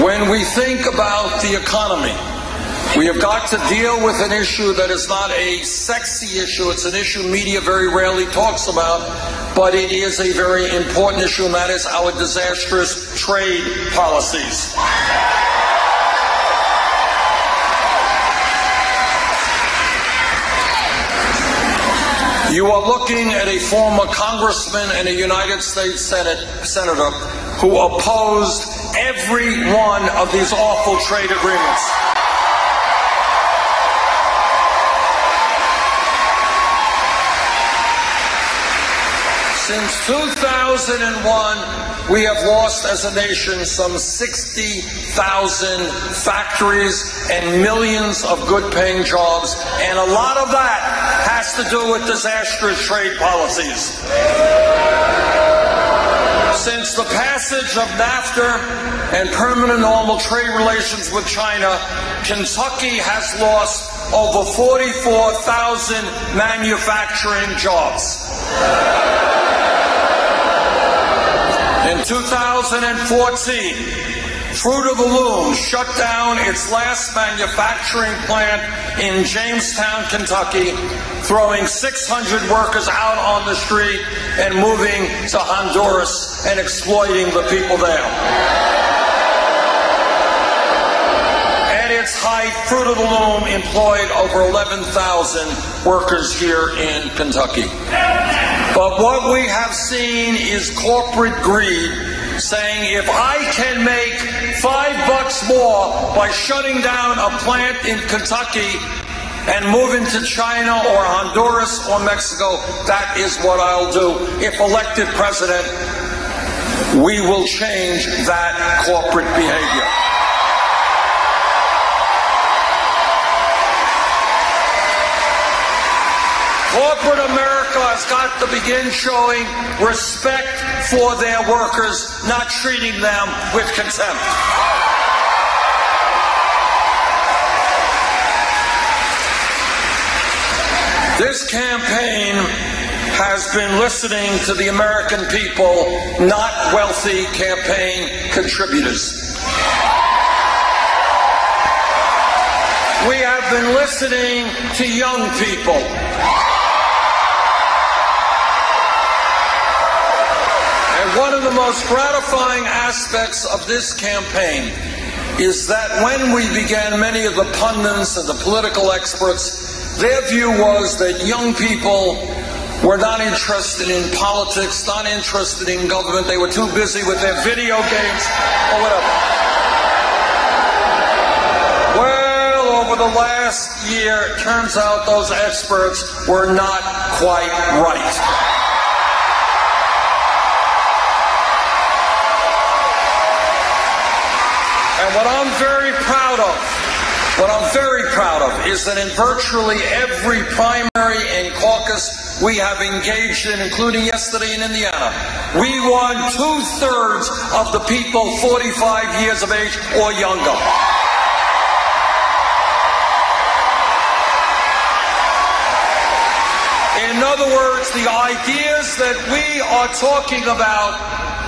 When we think about the economy, we have got to deal with an issue that is not a sexy issue. It's an issue media very rarely talks about, but it is a very important issue, and that is our disastrous trade policies. You are looking at a former congressman and a United States senator who opposed every one of these awful trade agreements. Since 2001, we have lost as a nation some 60,000 factories and millions of good-paying jobs, and a lot of that has to do with disastrous trade policies. Since the passage of NAFTA and permanent normal trade relations with China, Kentucky has lost over 44,000 manufacturing jobs. In 2014, Fruit of the Loom shut down its last manufacturing plant in Jamestown, Kentucky, throwing 600 workers out on the street and moving to Honduras and exploiting the people there. At its height, Fruit of the Loom employed over 11,000 workers here in Kentucky. But what we have seen is corporate greed saying, if I can make $5 more by shutting down a plant in Kentucky and moving to China or Honduras or Mexico, that is what I'll do. If elected president, we will change that corporate behavior. Corporate America has has got to begin showing respect for their workers, not treating them with contempt. This campaign has been listening to the American people, not wealthy campaign contributors. We have been listening to young people. And one of the most gratifying aspects of this campaign is that when we began, many of the pundits and the political experts, their view was that young people were not interested in politics, not interested in government. They were too busy with their video games or whatever. Well, over the last year, it turns out those experts were not quite right. And what I'm very proud of is that in virtually every primary and caucus we have engaged in, including yesterday in Indiana, we won 2/3 of the people 45 years of age or younger. In other words, the ideas that we are talking about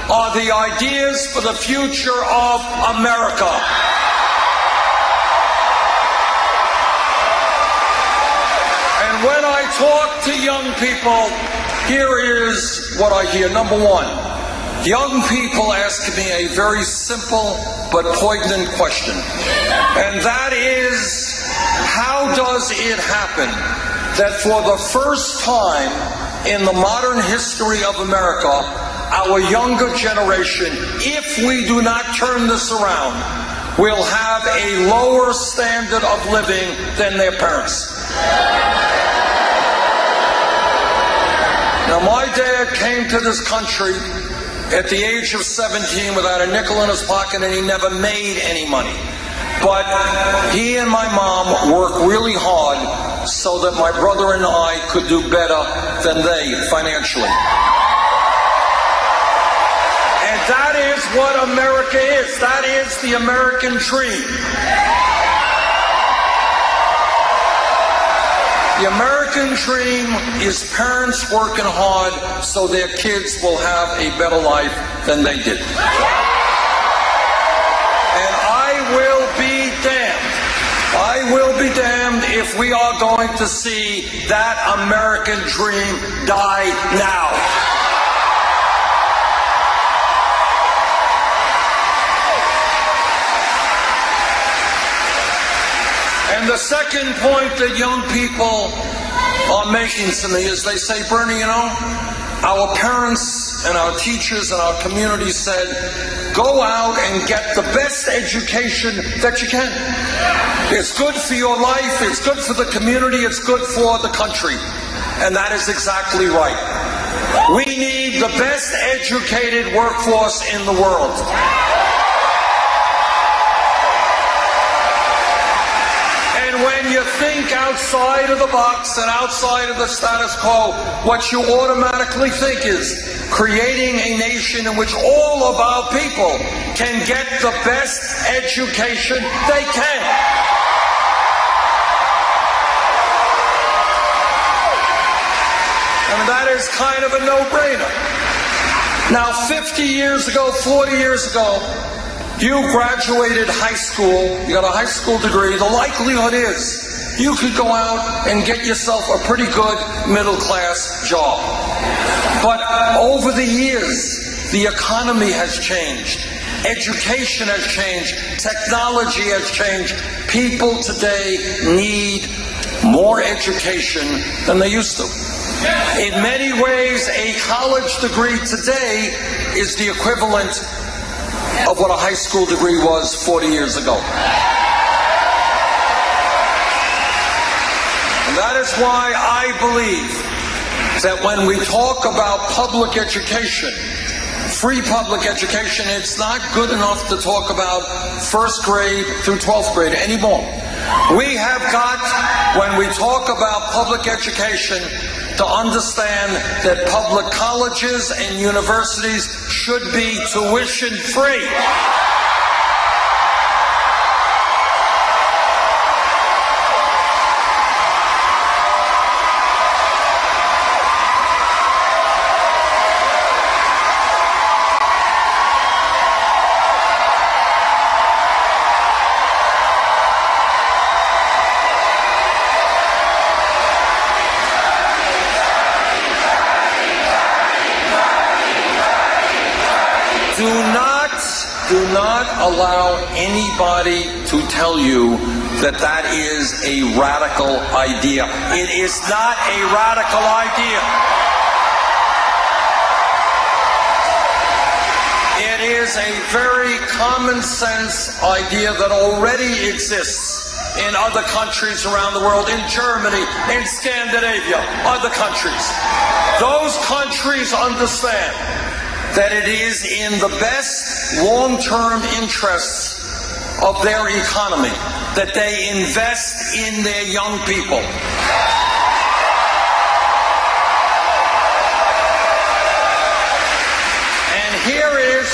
are the ideas for the future of America. When I talk to young people, here is what I hear. Number one, young people ask me a very simple but poignant question, and that is, how does it happen that for the first time in the modern history of America, our younger generation, if we do not turn this around, will have a lower standard of living than their parents? Now, my dad came to this country at the age of 17 without a nickel in his pocket, and he never made any money. But he and my mom worked really hard so that my brother and I could do better than they financially. And that is what America is. That is the American dream. The American dream is parents working hard so their kids will have a better life than they did. And I will be damned if we are going to see that American dream die now. And the second point that young people are making to me is they say, Bernie, you know, our parents and our teachers and our community said, go out and get the best education that you can. It's good for your life, it's good for the community, it's good for the country. And that is exactly right. We need the best educated workforce in the world. When you think outside of the box and outside of the status quo, what you automatically think is creating a nation in which all of our people can get the best education they can. I mean, that is kind of a no-brainer. Now, 50 years ago, 40 years ago, you graduated high school, you got a high school degree, the likelihood is you could go out and get yourself a pretty good middle-class job. But over the years, the economy has changed, education has changed, technology has changed. People today need more education than they used to. In many ways, a college degree today is the equivalent of what a high school degree was 40 years ago. And that is why I believe that when we talk about public education, free public education, it's not good enough to talk about first grade through 12th grade anymore. We have got, when we talk about public education, to understand that public colleges and universities should be tuition free. Do not allow anybody to tell you that that is a radical idea. It is not a radical idea. It is a very common sense idea that already exists in other countries around the world, in Germany, in Scandinavia, other countries. Those countries understand that it is in the best long-term interests of their economy that they invest in their young people. And here is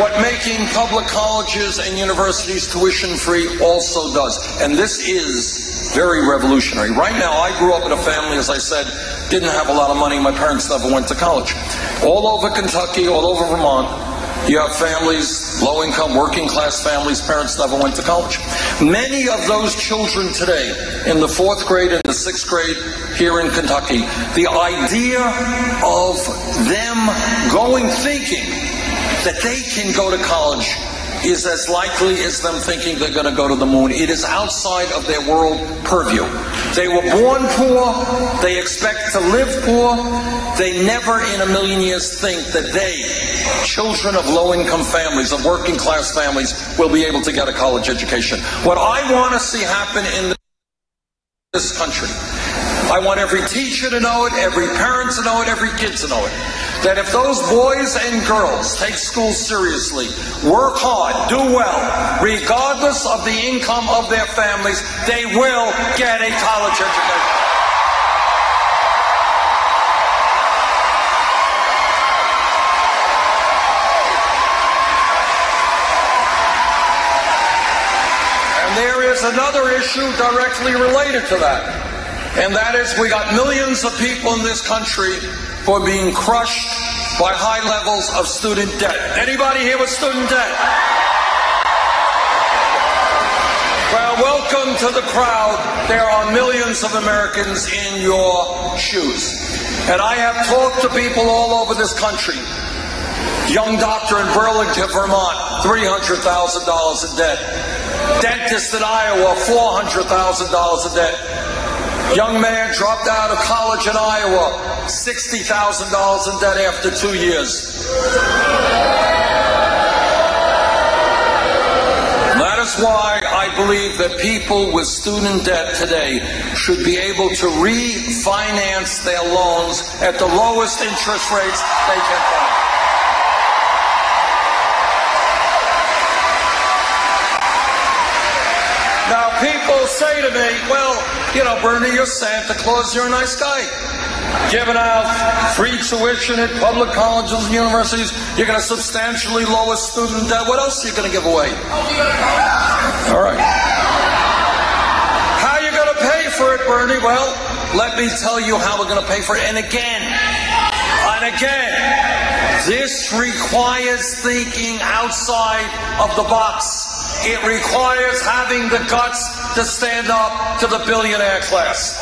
what making public colleges and universities tuition-free also does. And this is very revolutionary. Right now, I grew up in a family, as I said, didn't have a lot of money. My parents never went to college. All over Kentucky, all over Vermont, you have families, low-income, working-class families, parents never went to college. Many of those children today, in the 4th grade and the 6th grade here in Kentucky, the idea of them thinking that they can go to college is as likely as them thinking they're going to go to the moon. It is outside of their world purview. They were born poor. They expect to live poor. They never in a million years think that they, children of low-income families, of working-class families, will be able to get a college education. What I want to see happen in this country, I want every teacher to know it, every parent to know it, every kid to know it, that if those boys and girls take school seriously, work hard, do well, regardless of the income of their families, they will get a college education. And there is another issue directly related to that. And that is, we got millions of people in this country who are being crushed by high levels of student debt. Anybody here with student debt? Well, welcome to the crowd. There are millions of Americans in your shoes. And I have talked to people all over this country. Young doctor in Burlington, Vermont, $300,000 in debt. Dentist in Iowa, $400,000 in debt. Young man dropped out of college in Iowa, $60,000 in debt after 2 years. That is why I believe that people with student debt today should be able to refinance their loans at the lowest interest rates they can find. Now, people say to me, well, you know, Bernie, you're Santa Claus, you're a nice guy. Giving out free tuition at public colleges and universities, you're going to substantially lower student debt. What else are you going to give away? All right. How are you going to pay for it, Bernie? Well, let me tell you how we're going to pay for it. And again, this requires thinking outside of the box. It requires having the guts to stand up to the billionaire class.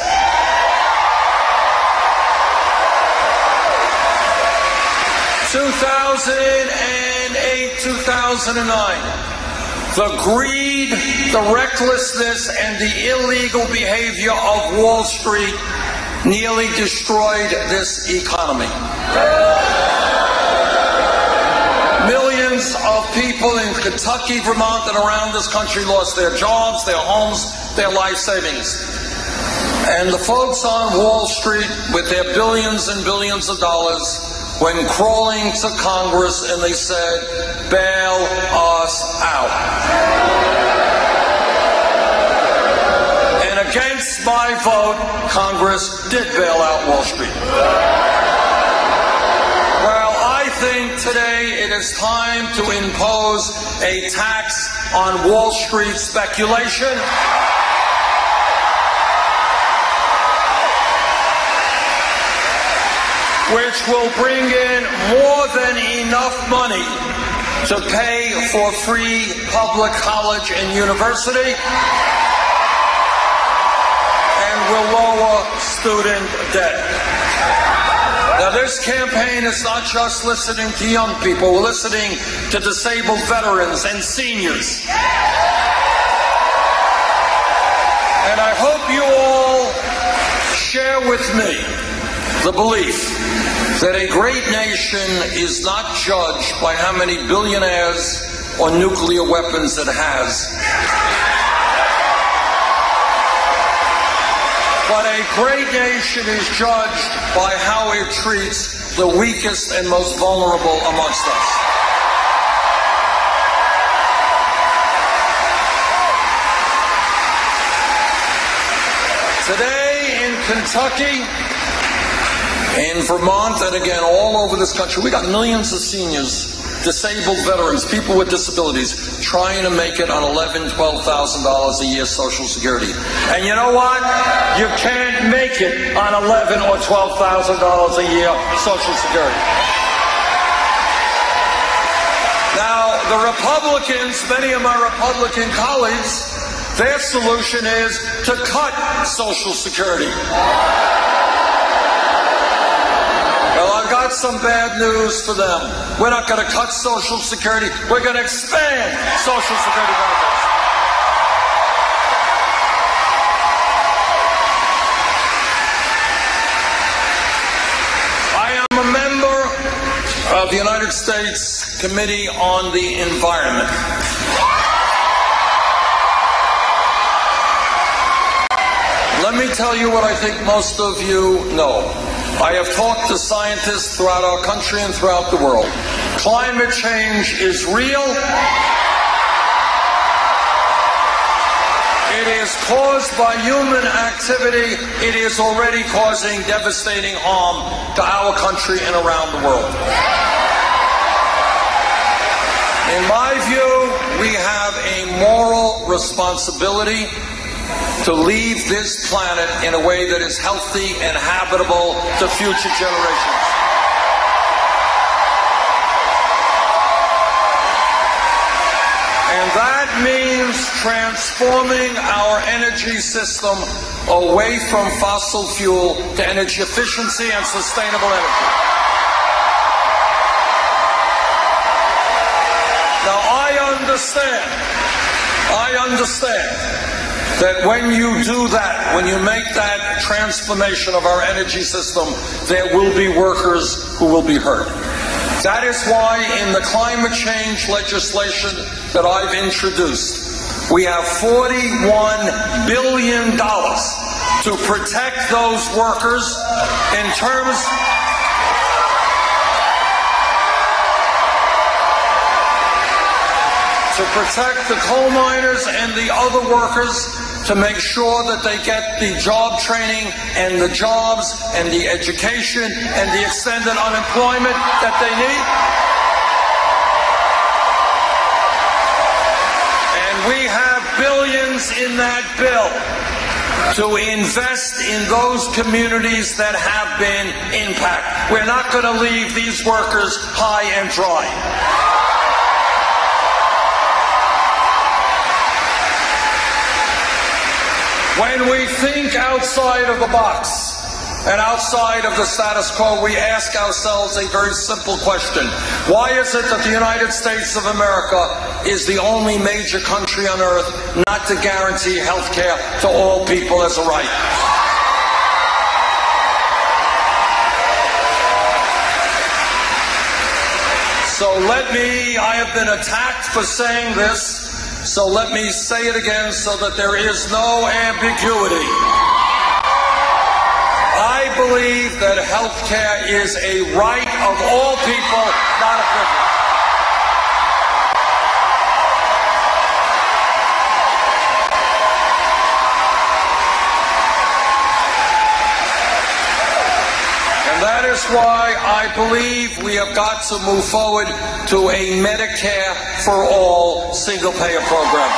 (2008–2009) The greed, the recklessness, and the illegal behavior of Wall Street nearly destroyed this economy. Millions of people in Kentucky, Vermont, and around this country lost their jobs, their homes, their life savings. And the folks on Wall Street, with their billions and billions of dollars, went crawling to Congress and they said, bail us out. And against my vote, Congress did bail out Wall Street. Well, I think today it is time to impose a tax on Wall Street speculation. Which will bring in more than enough money to pay for free public college and university, and will lower student debt. Now, this campaign is not just listening to young people, we're listening to disabled veterans and seniors. And I hope you all share with me the belief that a great nation is not judged by how many billionaires or nuclear weapons it has, but a great nation is judged by how it treats the weakest and most vulnerable amongst us. Today in Kentucky, in Vermont, and again all over this country, we got millions of seniors, disabled veterans, people with disabilities, trying to make it on $11,000, $12,000 a year Social Security. And you know what? You can't make it on $11,000 or $12,000 a year Social Security. Now, the Republicans, many of my Republican colleagues, their solution is to cut Social Security. Some bad news for them. We're not going to cut Social Security. We're going to expand Social Security benefits. I am a member of the United States Committee on the Environment. Let me tell you what I think most of you know. I have talked to scientists throughout our country and throughout the world. Climate change is real. It is caused by human activity. It is already causing devastating harm to our country and around the world. In my view, we have a moral responsibility to leave this planet in a way that is healthy and habitable to future generations. And that means transforming our energy system away from fossil fuel to energy efficiency and sustainable energy. Now, I understand that when you do that, when you make that transformation of our energy system, there will be workers who will be hurt. That is why in the climate change legislation that I've introduced, we have $41 billion to protect those workers in terms to protect the coal miners and the other workers, to make sure that they get the job training and the jobs and the education and the extended unemployment that they need. And we have billions in that bill to invest in those communities that have been impacted. We're not going to leave these workers high and dry. When we think outside of the box and outside of the status quo, we ask ourselves a very simple question. Why is it that the United States of America is the only major country on earth not to guarantee health care to all people as a right? So I have been attacked for saying this. So let me say it again so that there is no ambiguity. I believe that health care is a right of all people, not a privilege. why I believe we have got to move forward to a Medicare for all single-payer program.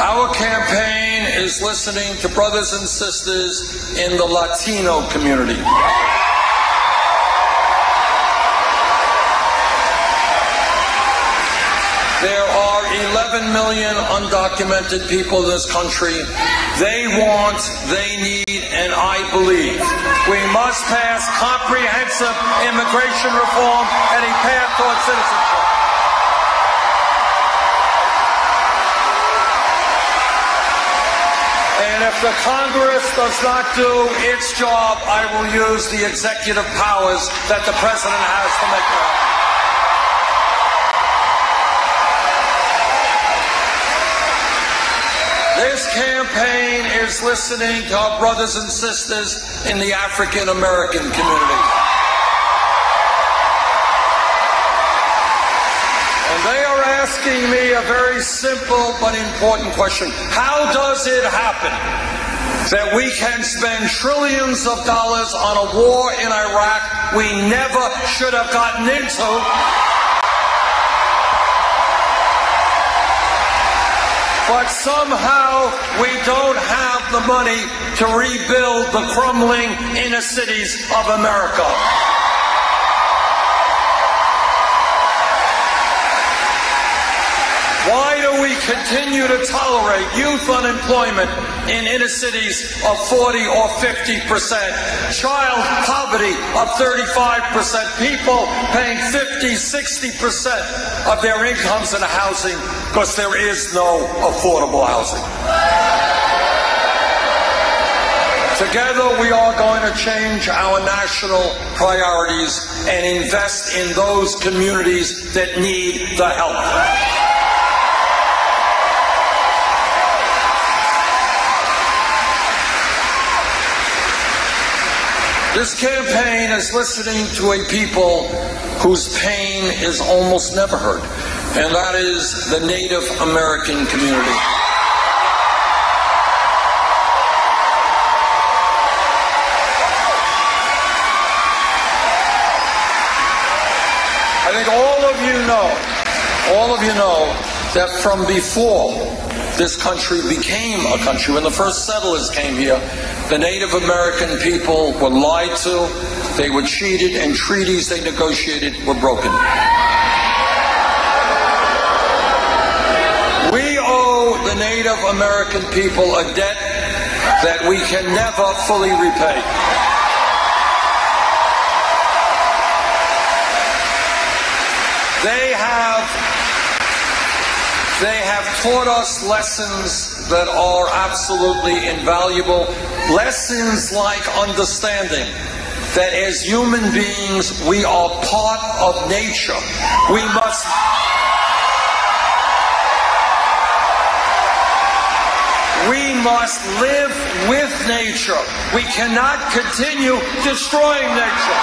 Our campaign is listening to brothers and sisters in the Latino community. There are 11 million undocumented people in this country. They want, they need, and I believe we must pass comprehensive immigration reform and a path towards citizenship. And if the Congress does not do its job, I will use the executive powers that the President has to make it happen. This campaign is listening to our brothers and sisters in the African American community. And they are asking me a very simple but important question. How does it happen that we can spend trillions of dollars on a war in Iraq we never should have gotten into? But somehow we don't have the money to rebuild the crumbling inner cities of America. Why do we continue to tolerate youth unemployment in inner cities of 40% or 50%, child poverty of 35%, people paying 50-60% of their incomes in housing? Because there is no affordable housing. Together we are going to change our national priorities and invest in those communities that need the help. This campaign is listening to a people whose pain is almost never heard. And that is the Native American community. I think all of you know that from before this country became a country, when the first settlers came here, the Native American people were lied to, they were cheated, and treaties they negotiated were broken. The Native American people a debt that we can never fully repay. They have taught us lessons that are absolutely invaluable, lessons like understanding that as human beings we are part of nature. We must live with nature. We cannot continue destroying nature.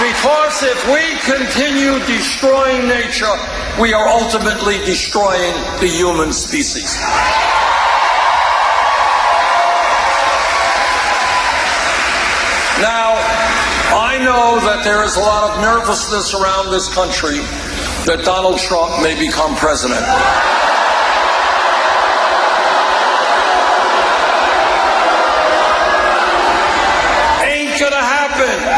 Because if we continue destroying nature, we are ultimately destroying the human species. I know that there is a lot of nervousness around this country that Donald Trump may become president. Ain't gonna happen.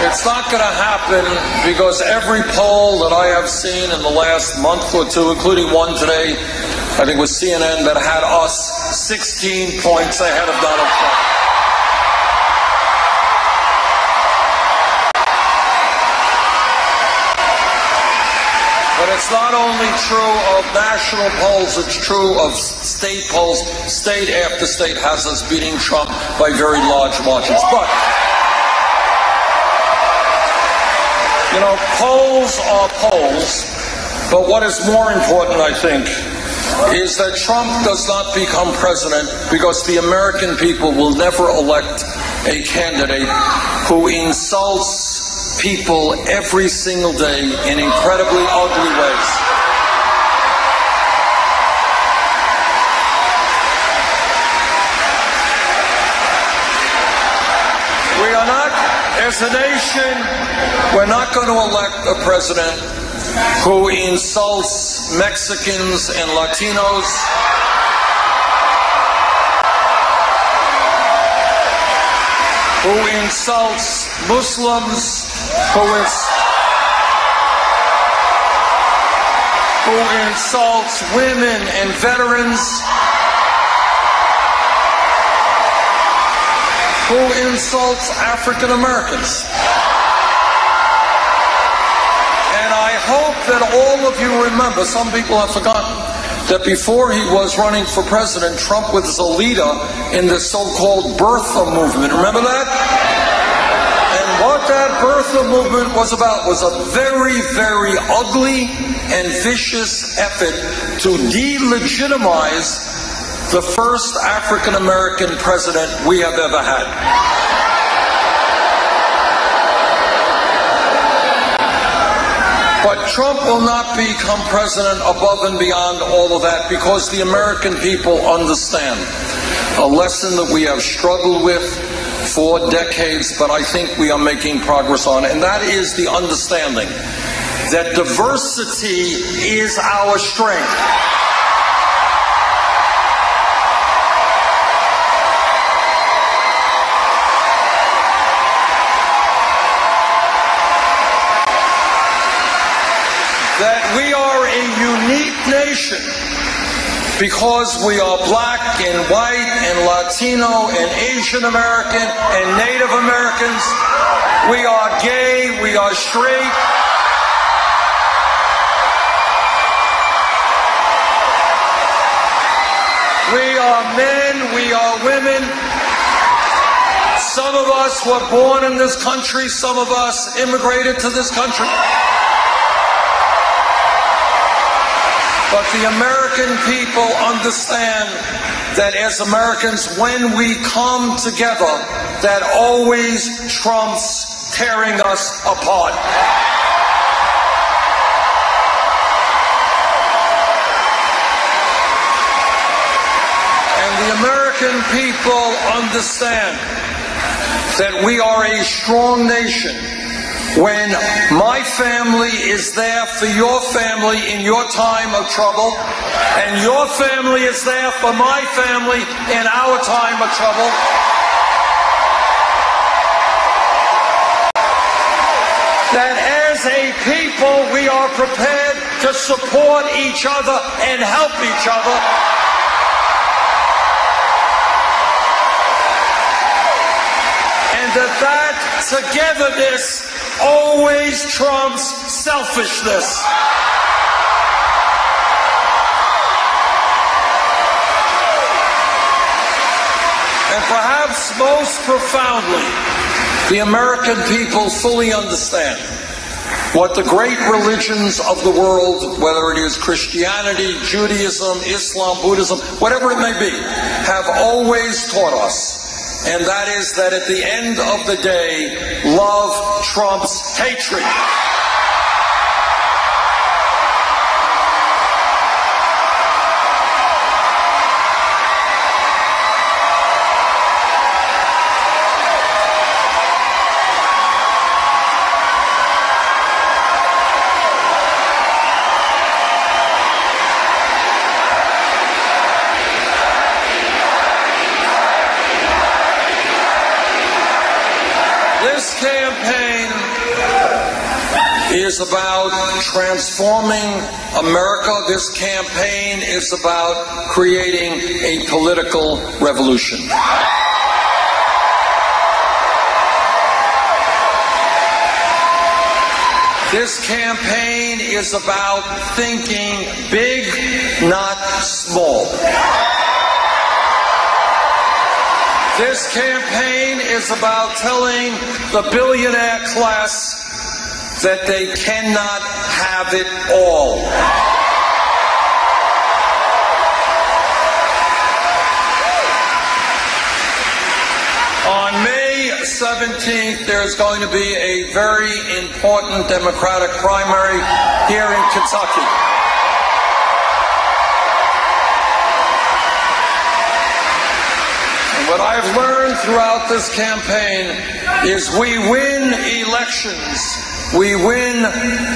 It's not going to happen because every poll that I have seen in the last month or two, including one today, I think was CNN, that had us 16 points ahead of Donald Trump. When That's not only true of national polls, it's true of state polls. State after state has us beating Trump by very large margins. But, you know, polls are polls. But what is more important, I think, is that Trump does not become president because the American people will never elect a candidate who insults people every single day in incredibly ugly ways. We are not, as a nation, we're not going to elect a president who insults Mexicans and Latinos, who insults Muslims, who insults women and veterans, who insults African Americans. I hope that all of you remember, some people have forgotten, that before he was running for president, Trump was a leader in the so-called Bertha movement. Remember that? And what that Bertha movement was about was a very, very ugly and vicious effort to delegitimize the first African-American president we have ever had. But Trump will not become president above and beyond all of that, because the American people understand a lesson that we have struggled with for decades, but I think we are making progress on, and that is the understanding that diversity is our strength. Nation, because we are black and white and Latino and Asian American and Native Americans. We are gay, we are straight. We are men, we are women. Some of us were born in this country, some of us immigrated to this country. But the American people understand that as Americans, when we come together, that always trumps tearing us apart. And the American people understand that we are a strong nation when my family is there for your family in your time of trouble, and your family is there for my family in our time of trouble. That as a people we are prepared to support each other and help each other. That togetherness always trumps selfishness. And perhaps most profoundly, the American people fully understand what the great religions of the world, whether it is Christianity, Judaism, Islam, Buddhism, whatever it may be, have always taught us. And that is that at the end of the day, love trumps hatred. Is about transforming America. This campaign is about creating a political revolution. This campaign is about thinking big, not small. This campaign is about telling the billionaire class that they cannot have it all. On May 17th, there's going to be a very important Democratic primary here in Kentucky. And what I've learned throughout this campaign is we win elections, we win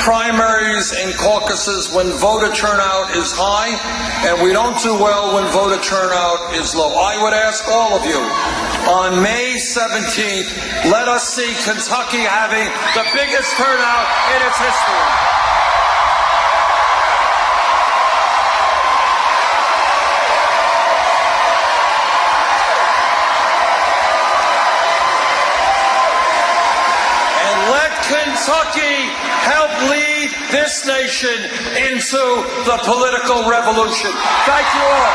primaries and caucuses when voter turnout is high, and we don't do well when voter turnout is low. I would ask all of you, on May 17th, let us see Kentucky having the biggest turnout in its history. And let Kentucky help lead this nation into the political revolution. Thank you all.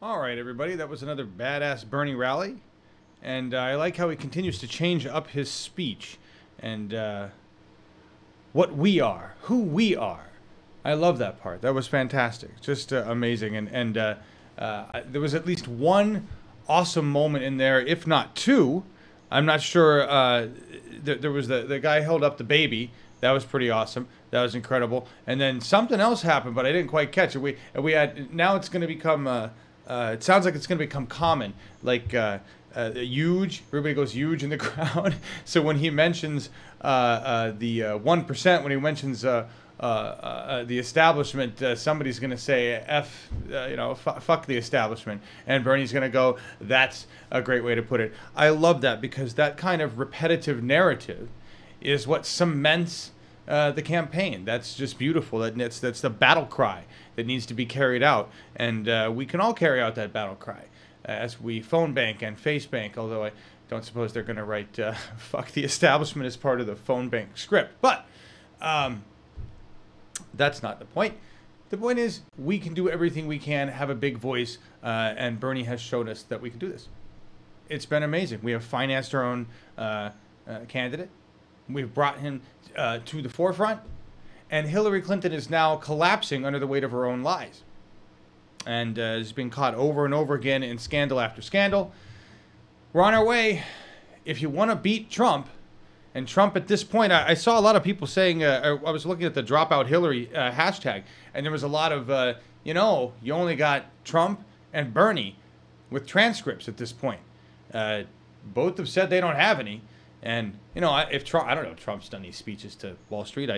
All right, everybody, that was another badass Bernie rally, and I like how he continues to change up his speech and what we are, who we are. I love that part. That was fantastic, just amazing. And there was at least one awesome moment in there, if not two. I'm not sure. There was the guy held up the baby. That was pretty awesome. That was incredible. And then something else happened, but I didn't quite catch it. We had, now it's going to become. It sounds like it's going to become common, like huge. Everybody goes huge in the crowd. So when he mentions the 1%, when he mentions the establishment, somebody's going to say "F," you know, "fuck the establishment," and Bernie's going to go, "That's a great way to put it." I love that because that kind of repetitive narrative is what cements the campaign. That's just beautiful. That's the battle cry that needs to be carried out, and we can all carry out that battle cry as we phone bank and face bank, although I don't suppose they're going to write "fuck the establishment" as part of the phone bank script, but that's not the point. The point is we can do everything we can, have a big voice, and Bernie has shown us that we can do this. It's been amazing. We have financed our own candidate. We've brought him to the forefront. And Hillary Clinton is now collapsing under the weight of her own lies. And has been caught over and over again in scandal after scandal. We're on our way. If you want to beat Trump, and Trump at this point, I saw a lot of people saying, I was looking at the dropout Hillary hashtag, and there was a lot of, you know, you only got Trump and Bernie with transcripts at this point. Both have said they don't have any. And, you know, if Trump, I don't know, Trump's done these speeches to Wall Street,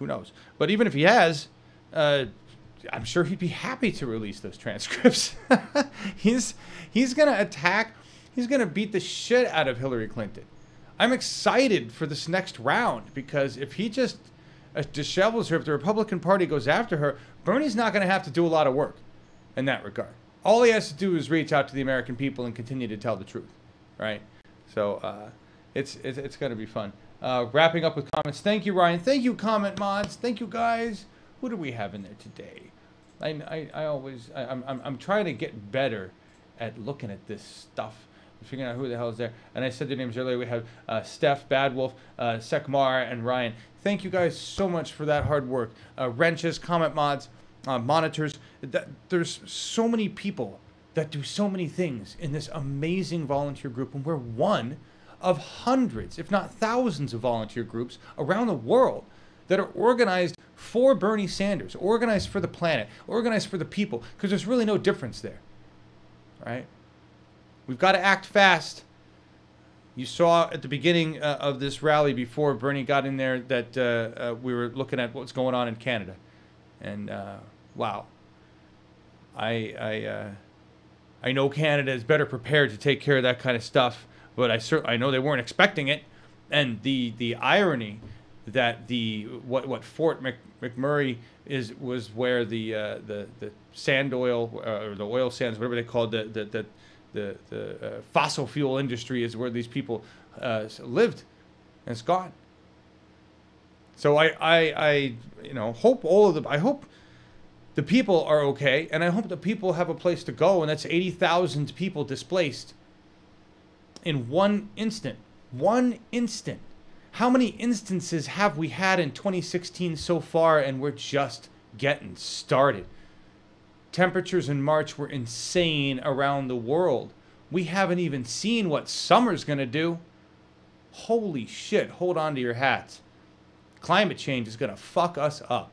who knows? But even if he has, I'm sure he'd be happy to release those transcripts. He's going to attack, he's going to beat the shit out of Hillary Clinton. I'm excited for this next round because if he just dishevels her, if the Republican Party goes after her, Bernie's not going to have to do a lot of work in that regard. All he has to do is reach out to the American people and continue to tell the truth, right? So, It's going to be fun. Wrapping up with comments. Thank you, Ryan. Thank you, comment mods. Thank you, guys. Who do we have in there today? I'm trying to get better at looking at this stuff, figuring out who the hell is there. And I said their names earlier. We have Steph, Bad Wolf, Secmara, and Ryan. Thank you guys so much for that hard work. Wrenches, comment mods, monitors. There's so many people that do so many things in this amazing volunteer group, and we're one of hundreds, if not thousands, of volunteer groups around the world that are organized for Bernie Sanders, organized for the planet, organized for the people, because there's really no difference there, right? We've got to act fast. You saw at the beginning of this rally before Bernie got in there that we were looking at what's going on in Canada. And wow, I know Canada is better prepared to take care of that kind of stuff, but I know they weren't expecting it. And the irony that what Fort McMurray was where the sand oil or the oil sands, whatever they called the fossil fuel industry, is where these people lived, and it's gone. So I you know, hope I hope the people are okay, and I hope the people have a place to go, and that's 80,000 people displaced in one instant. One instant. How many instances have we had in 2016 so far, and we're just getting started? Temperatures in March were insane around the world. We haven't even seen what summer's going to do. Holy shit, hold on to your hats. Climate change is going to fuck us up.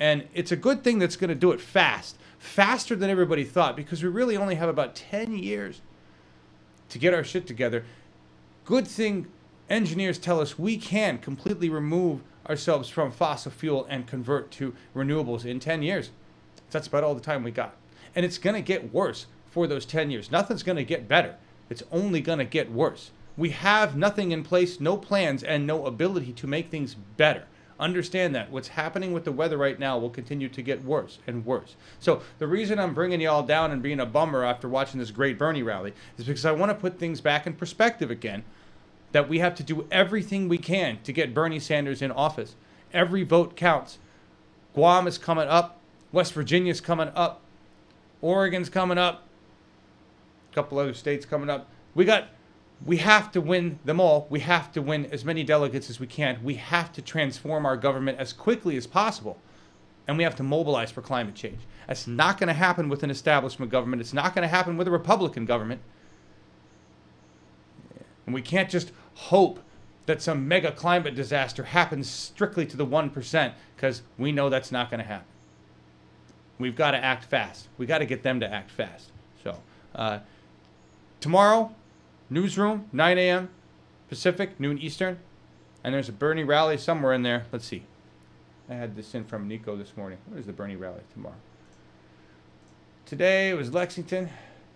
And it's a good thing that's going to do it fast. Faster than everybody thought, because we really only have about 10 years to get our shit together. Good thing engineers tell us we can completely remove ourselves from fossil fuel and convert to renewables in 10 years. That's about all the time we got. And it's going to get worse for those 10 years. Nothing's going to get better. It's only going to get worse. We have nothing in place, no plans, and no ability to make things better. Understand that. What's happening with the weather right now will continue to get worse and worse. So the reason I'm bringing y'all down and being a bummer after watching this Great Bernie rally is because I want to put things back in perspective again, that we have to do everything we can to get Bernie Sanders in office. Every vote counts. Guam is coming up. West Virginia's coming up. Oregon's coming up. A couple other states coming up. We have to win them all. We have to win as many delegates as we can. We have to transform our government as quickly as possible. And we have to mobilize for climate change. That's not going to happen with an establishment government. It's not going to happen with a Republican government. And we can't just hope that some mega climate disaster happens strictly to the 1%, because we know that's not going to happen. We've got to act fast. We've got to get them to act fast. So tomorrow, newsroom, 9 a.m. Pacific, noon Eastern. And there's a Bernie rally somewhere in there. Let's see. I had this in from Nico this morning. Where's the Bernie rally tomorrow? Today it was Lexington.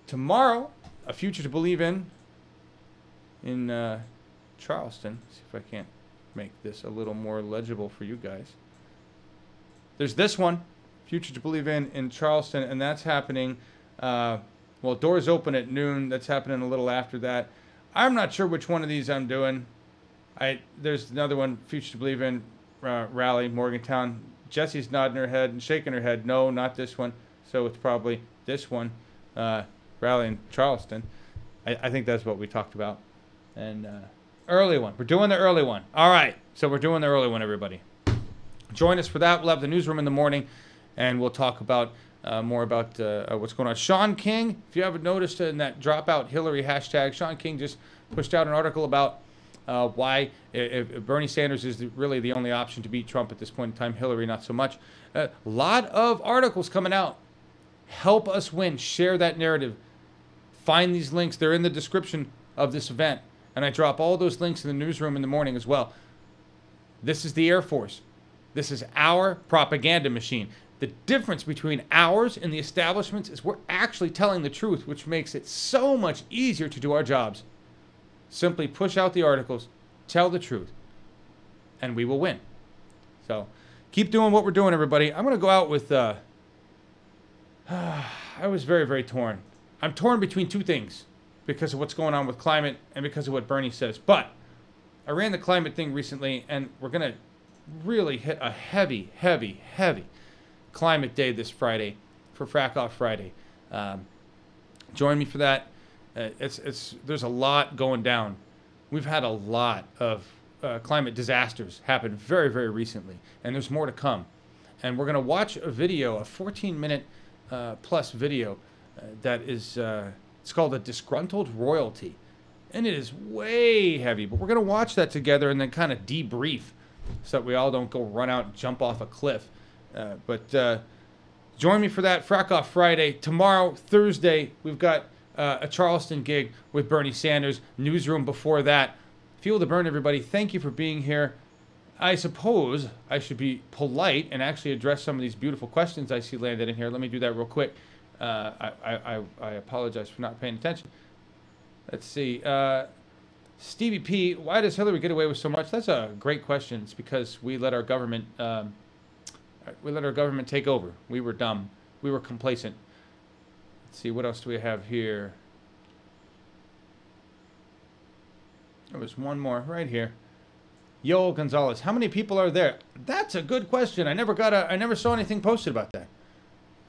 Tomorrow, a future to believe in Charleston. Let's see if I can't make this a little more legible for you guys. There's this one, future to believe in Charleston, and that's happening. Well, doors open at noon. That's happening a little after that. I'm not sure which one of these I'm doing. There's another one, Future to Believe In rally, Morgantown. Jesse's nodding her head and shaking her head. No, not this one. So it's probably this one, rally in Charleston. I think that's what we talked about. And early one. We're doing the early one. All right. So we're doing the early one, everybody. Join us for that. We'll have the newsroom in the morning, and we'll talk about more about what's going on. Sean King, if you haven't noticed in that dropout Hillary hashtag, Sean King just pushed out an article about why if Bernie Sanders is really the only option to beat Trump at this point in time, Hillary not so much. A lot of articles coming out. Help us win. Share that narrative. Find these links. They're in the description of this event. And I drop all those links in the newsroom in the morning as well. This is the Air Force. This is our propaganda machine. The difference between ours and the establishments is we're actually telling the truth, which makes it so much easier to do our jobs. Simply push out the articles, tell the truth, and we will win. So keep doing what we're doing, everybody. I'm going to go out with... I was very, very torn. I'm torn between two things because of what's going on with climate and because of what Bernie says. But I ran the climate thing recently, and we're going to really hit a heavy, heavy, heavy... Climate Day this Friday for Frack Off Friday. Join me for that. There's a lot going down. We've had a lot of climate disasters happen very, very recently, and there's more to come. And we're going to watch a video, a 14-minute plus video that is it's called A Disgruntled Royalty, and it is way heavy. But we're going to watch that together and then kind of debrief so that we all don't go run out and jump off a cliff. But join me for that Frack Off Friday. Tomorrow, Thursday, we've got a Charleston gig with Bernie Sanders. Newsroom before that. Fuel the burn, everybody. Thank you for being here. I suppose I should be polite and actually address some of these beautiful questions I see landed in here. Let me do that real quick. I apologize for not paying attention. Let's see. Stevie P, why does Hillary get away with so much? That's a great question. It's because we let our government take over. We were dumb. We were complacent. Let's see, what else do we have here? There was one more right here. Yo Gonzalez, how many people are there? That's a good question. I never saw anything posted about that.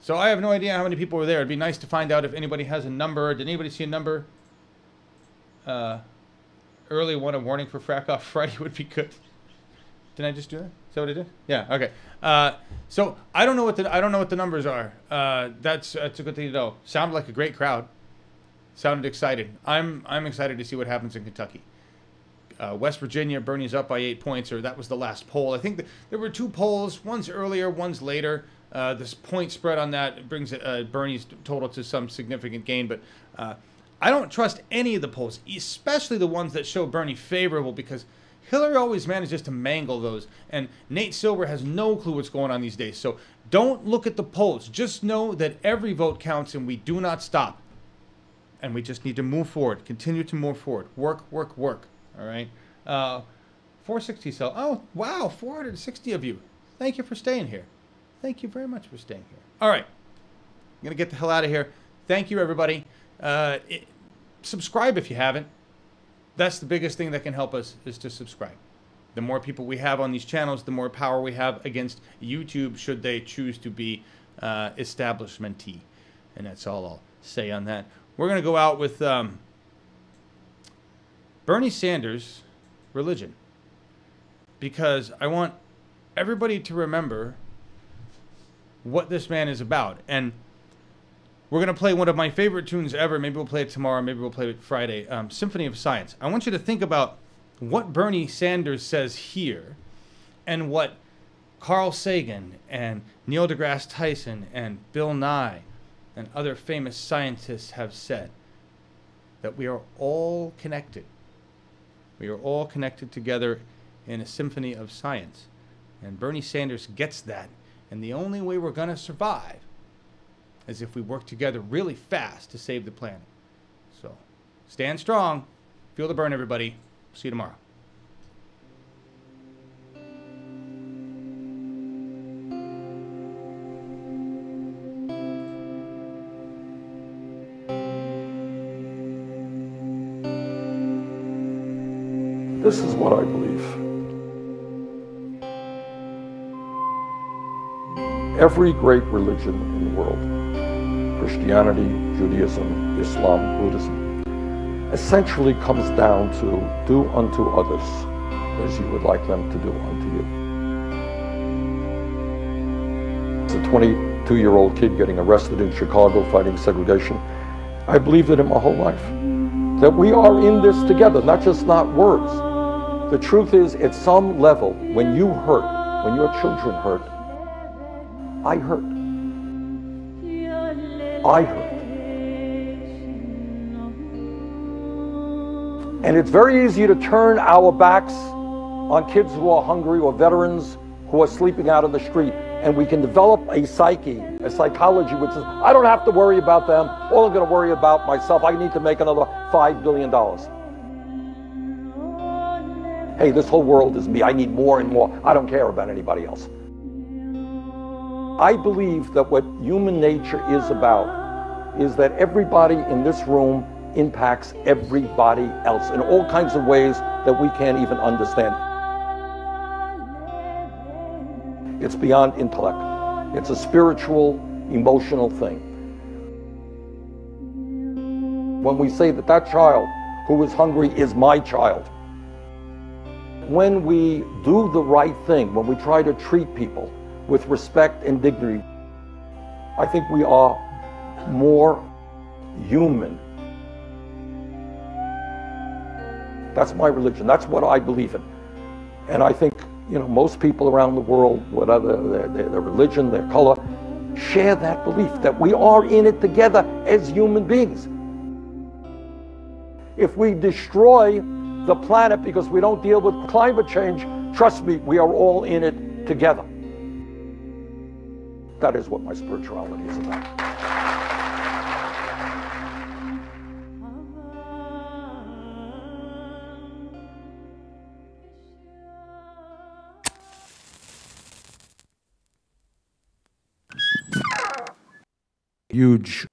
So I have no idea how many people were there. It'd be nice to find out if anybody has a number. Did anybody see a number? Early one, a warning for Frack Off Friday would be good. Did I just do that? Is that what I did? Yeah. Okay. So I don't know what the numbers are. That's a good thing to know. Sounded like a great crowd. Sounded excited. I'm excited to see what happens in Kentucky. West Virginia, Bernie's up by 8 points, or that was the last poll. I think there were two polls. One's earlier, one's later. This point spread on that brings Bernie's total to some significant gain, but I don't trust any of the polls, especially the ones that show Bernie favorable, because Hillary always manages to mangle those, and Nate Silver has no clue what's going on these days. So don't look at the polls. Just know that every vote counts, and we do not stop. And we just need to move forward, continue to move forward. Work, work, work. All right. 460 cell. Oh, wow, 460 of you. Thank you for staying here. Thank you very much for staying here. All right. I'm going to get the hell out of here. Thank you, everybody. Subscribe if you haven't. That's the biggest thing that can help us, is to subscribe. The more people we have on these channels, the more power we have against YouTube should they choose to be establishment-y. And that's all I'll say on that. We're going to go out with Bernie Sanders' religion, because I want everybody to remember what this man is about. And we're going to play one of my favorite tunes ever. Maybe we'll play it tomorrow. Maybe we'll play it Friday. Symphony of Science. I want you to think about what Bernie Sanders says here and what Carl Sagan and Neil deGrasse Tyson and Bill Nye and other famous scientists have said, that we are all connected. We are all connected together in a symphony of science. And Bernie Sanders gets that. And the only way we're going to survive as if we work together really fast to save the planet. So, stand strong. Feel the burn, everybody. See you tomorrow. This is what I believe. Every great religion in the world, Christianity, Judaism, Islam, Buddhism, essentially comes down to do unto others as you would like them to do unto you. As a 22-year-old kid getting arrested in Chicago fighting segregation, I believed it in my whole life, that we are in this together, not just not words. The truth is, at some level, when you hurt, when your children hurt, I hurt. I hurt. And it's very easy to turn our backs on kids who are hungry or veterans who are sleeping out on the street. And we can develop a psyche, a psychology, which says, I don't have to worry about them. All I'm going to worry about myself. I need to make another $5 billion. Hey, this whole world is me. I need more and more. I don't care about anybody else. I believe that what human nature is about is that everybody in this room impacts everybody else in all kinds of ways that we can't even understand. It's beyond intellect. It's a spiritual, emotional thing. When we say that that child who is hungry is my child, when we do the right thing, when we try to treat people with respect and dignity, I think we are more human. That's my religion. That's what I believe in. And I think, you know, most people around the world, whatever their religion, their color, share that belief that we are in it together as human beings. If we destroy the planet because we don't deal with climate change, trust me, we are all in it together. That is what my spirituality is about. Huge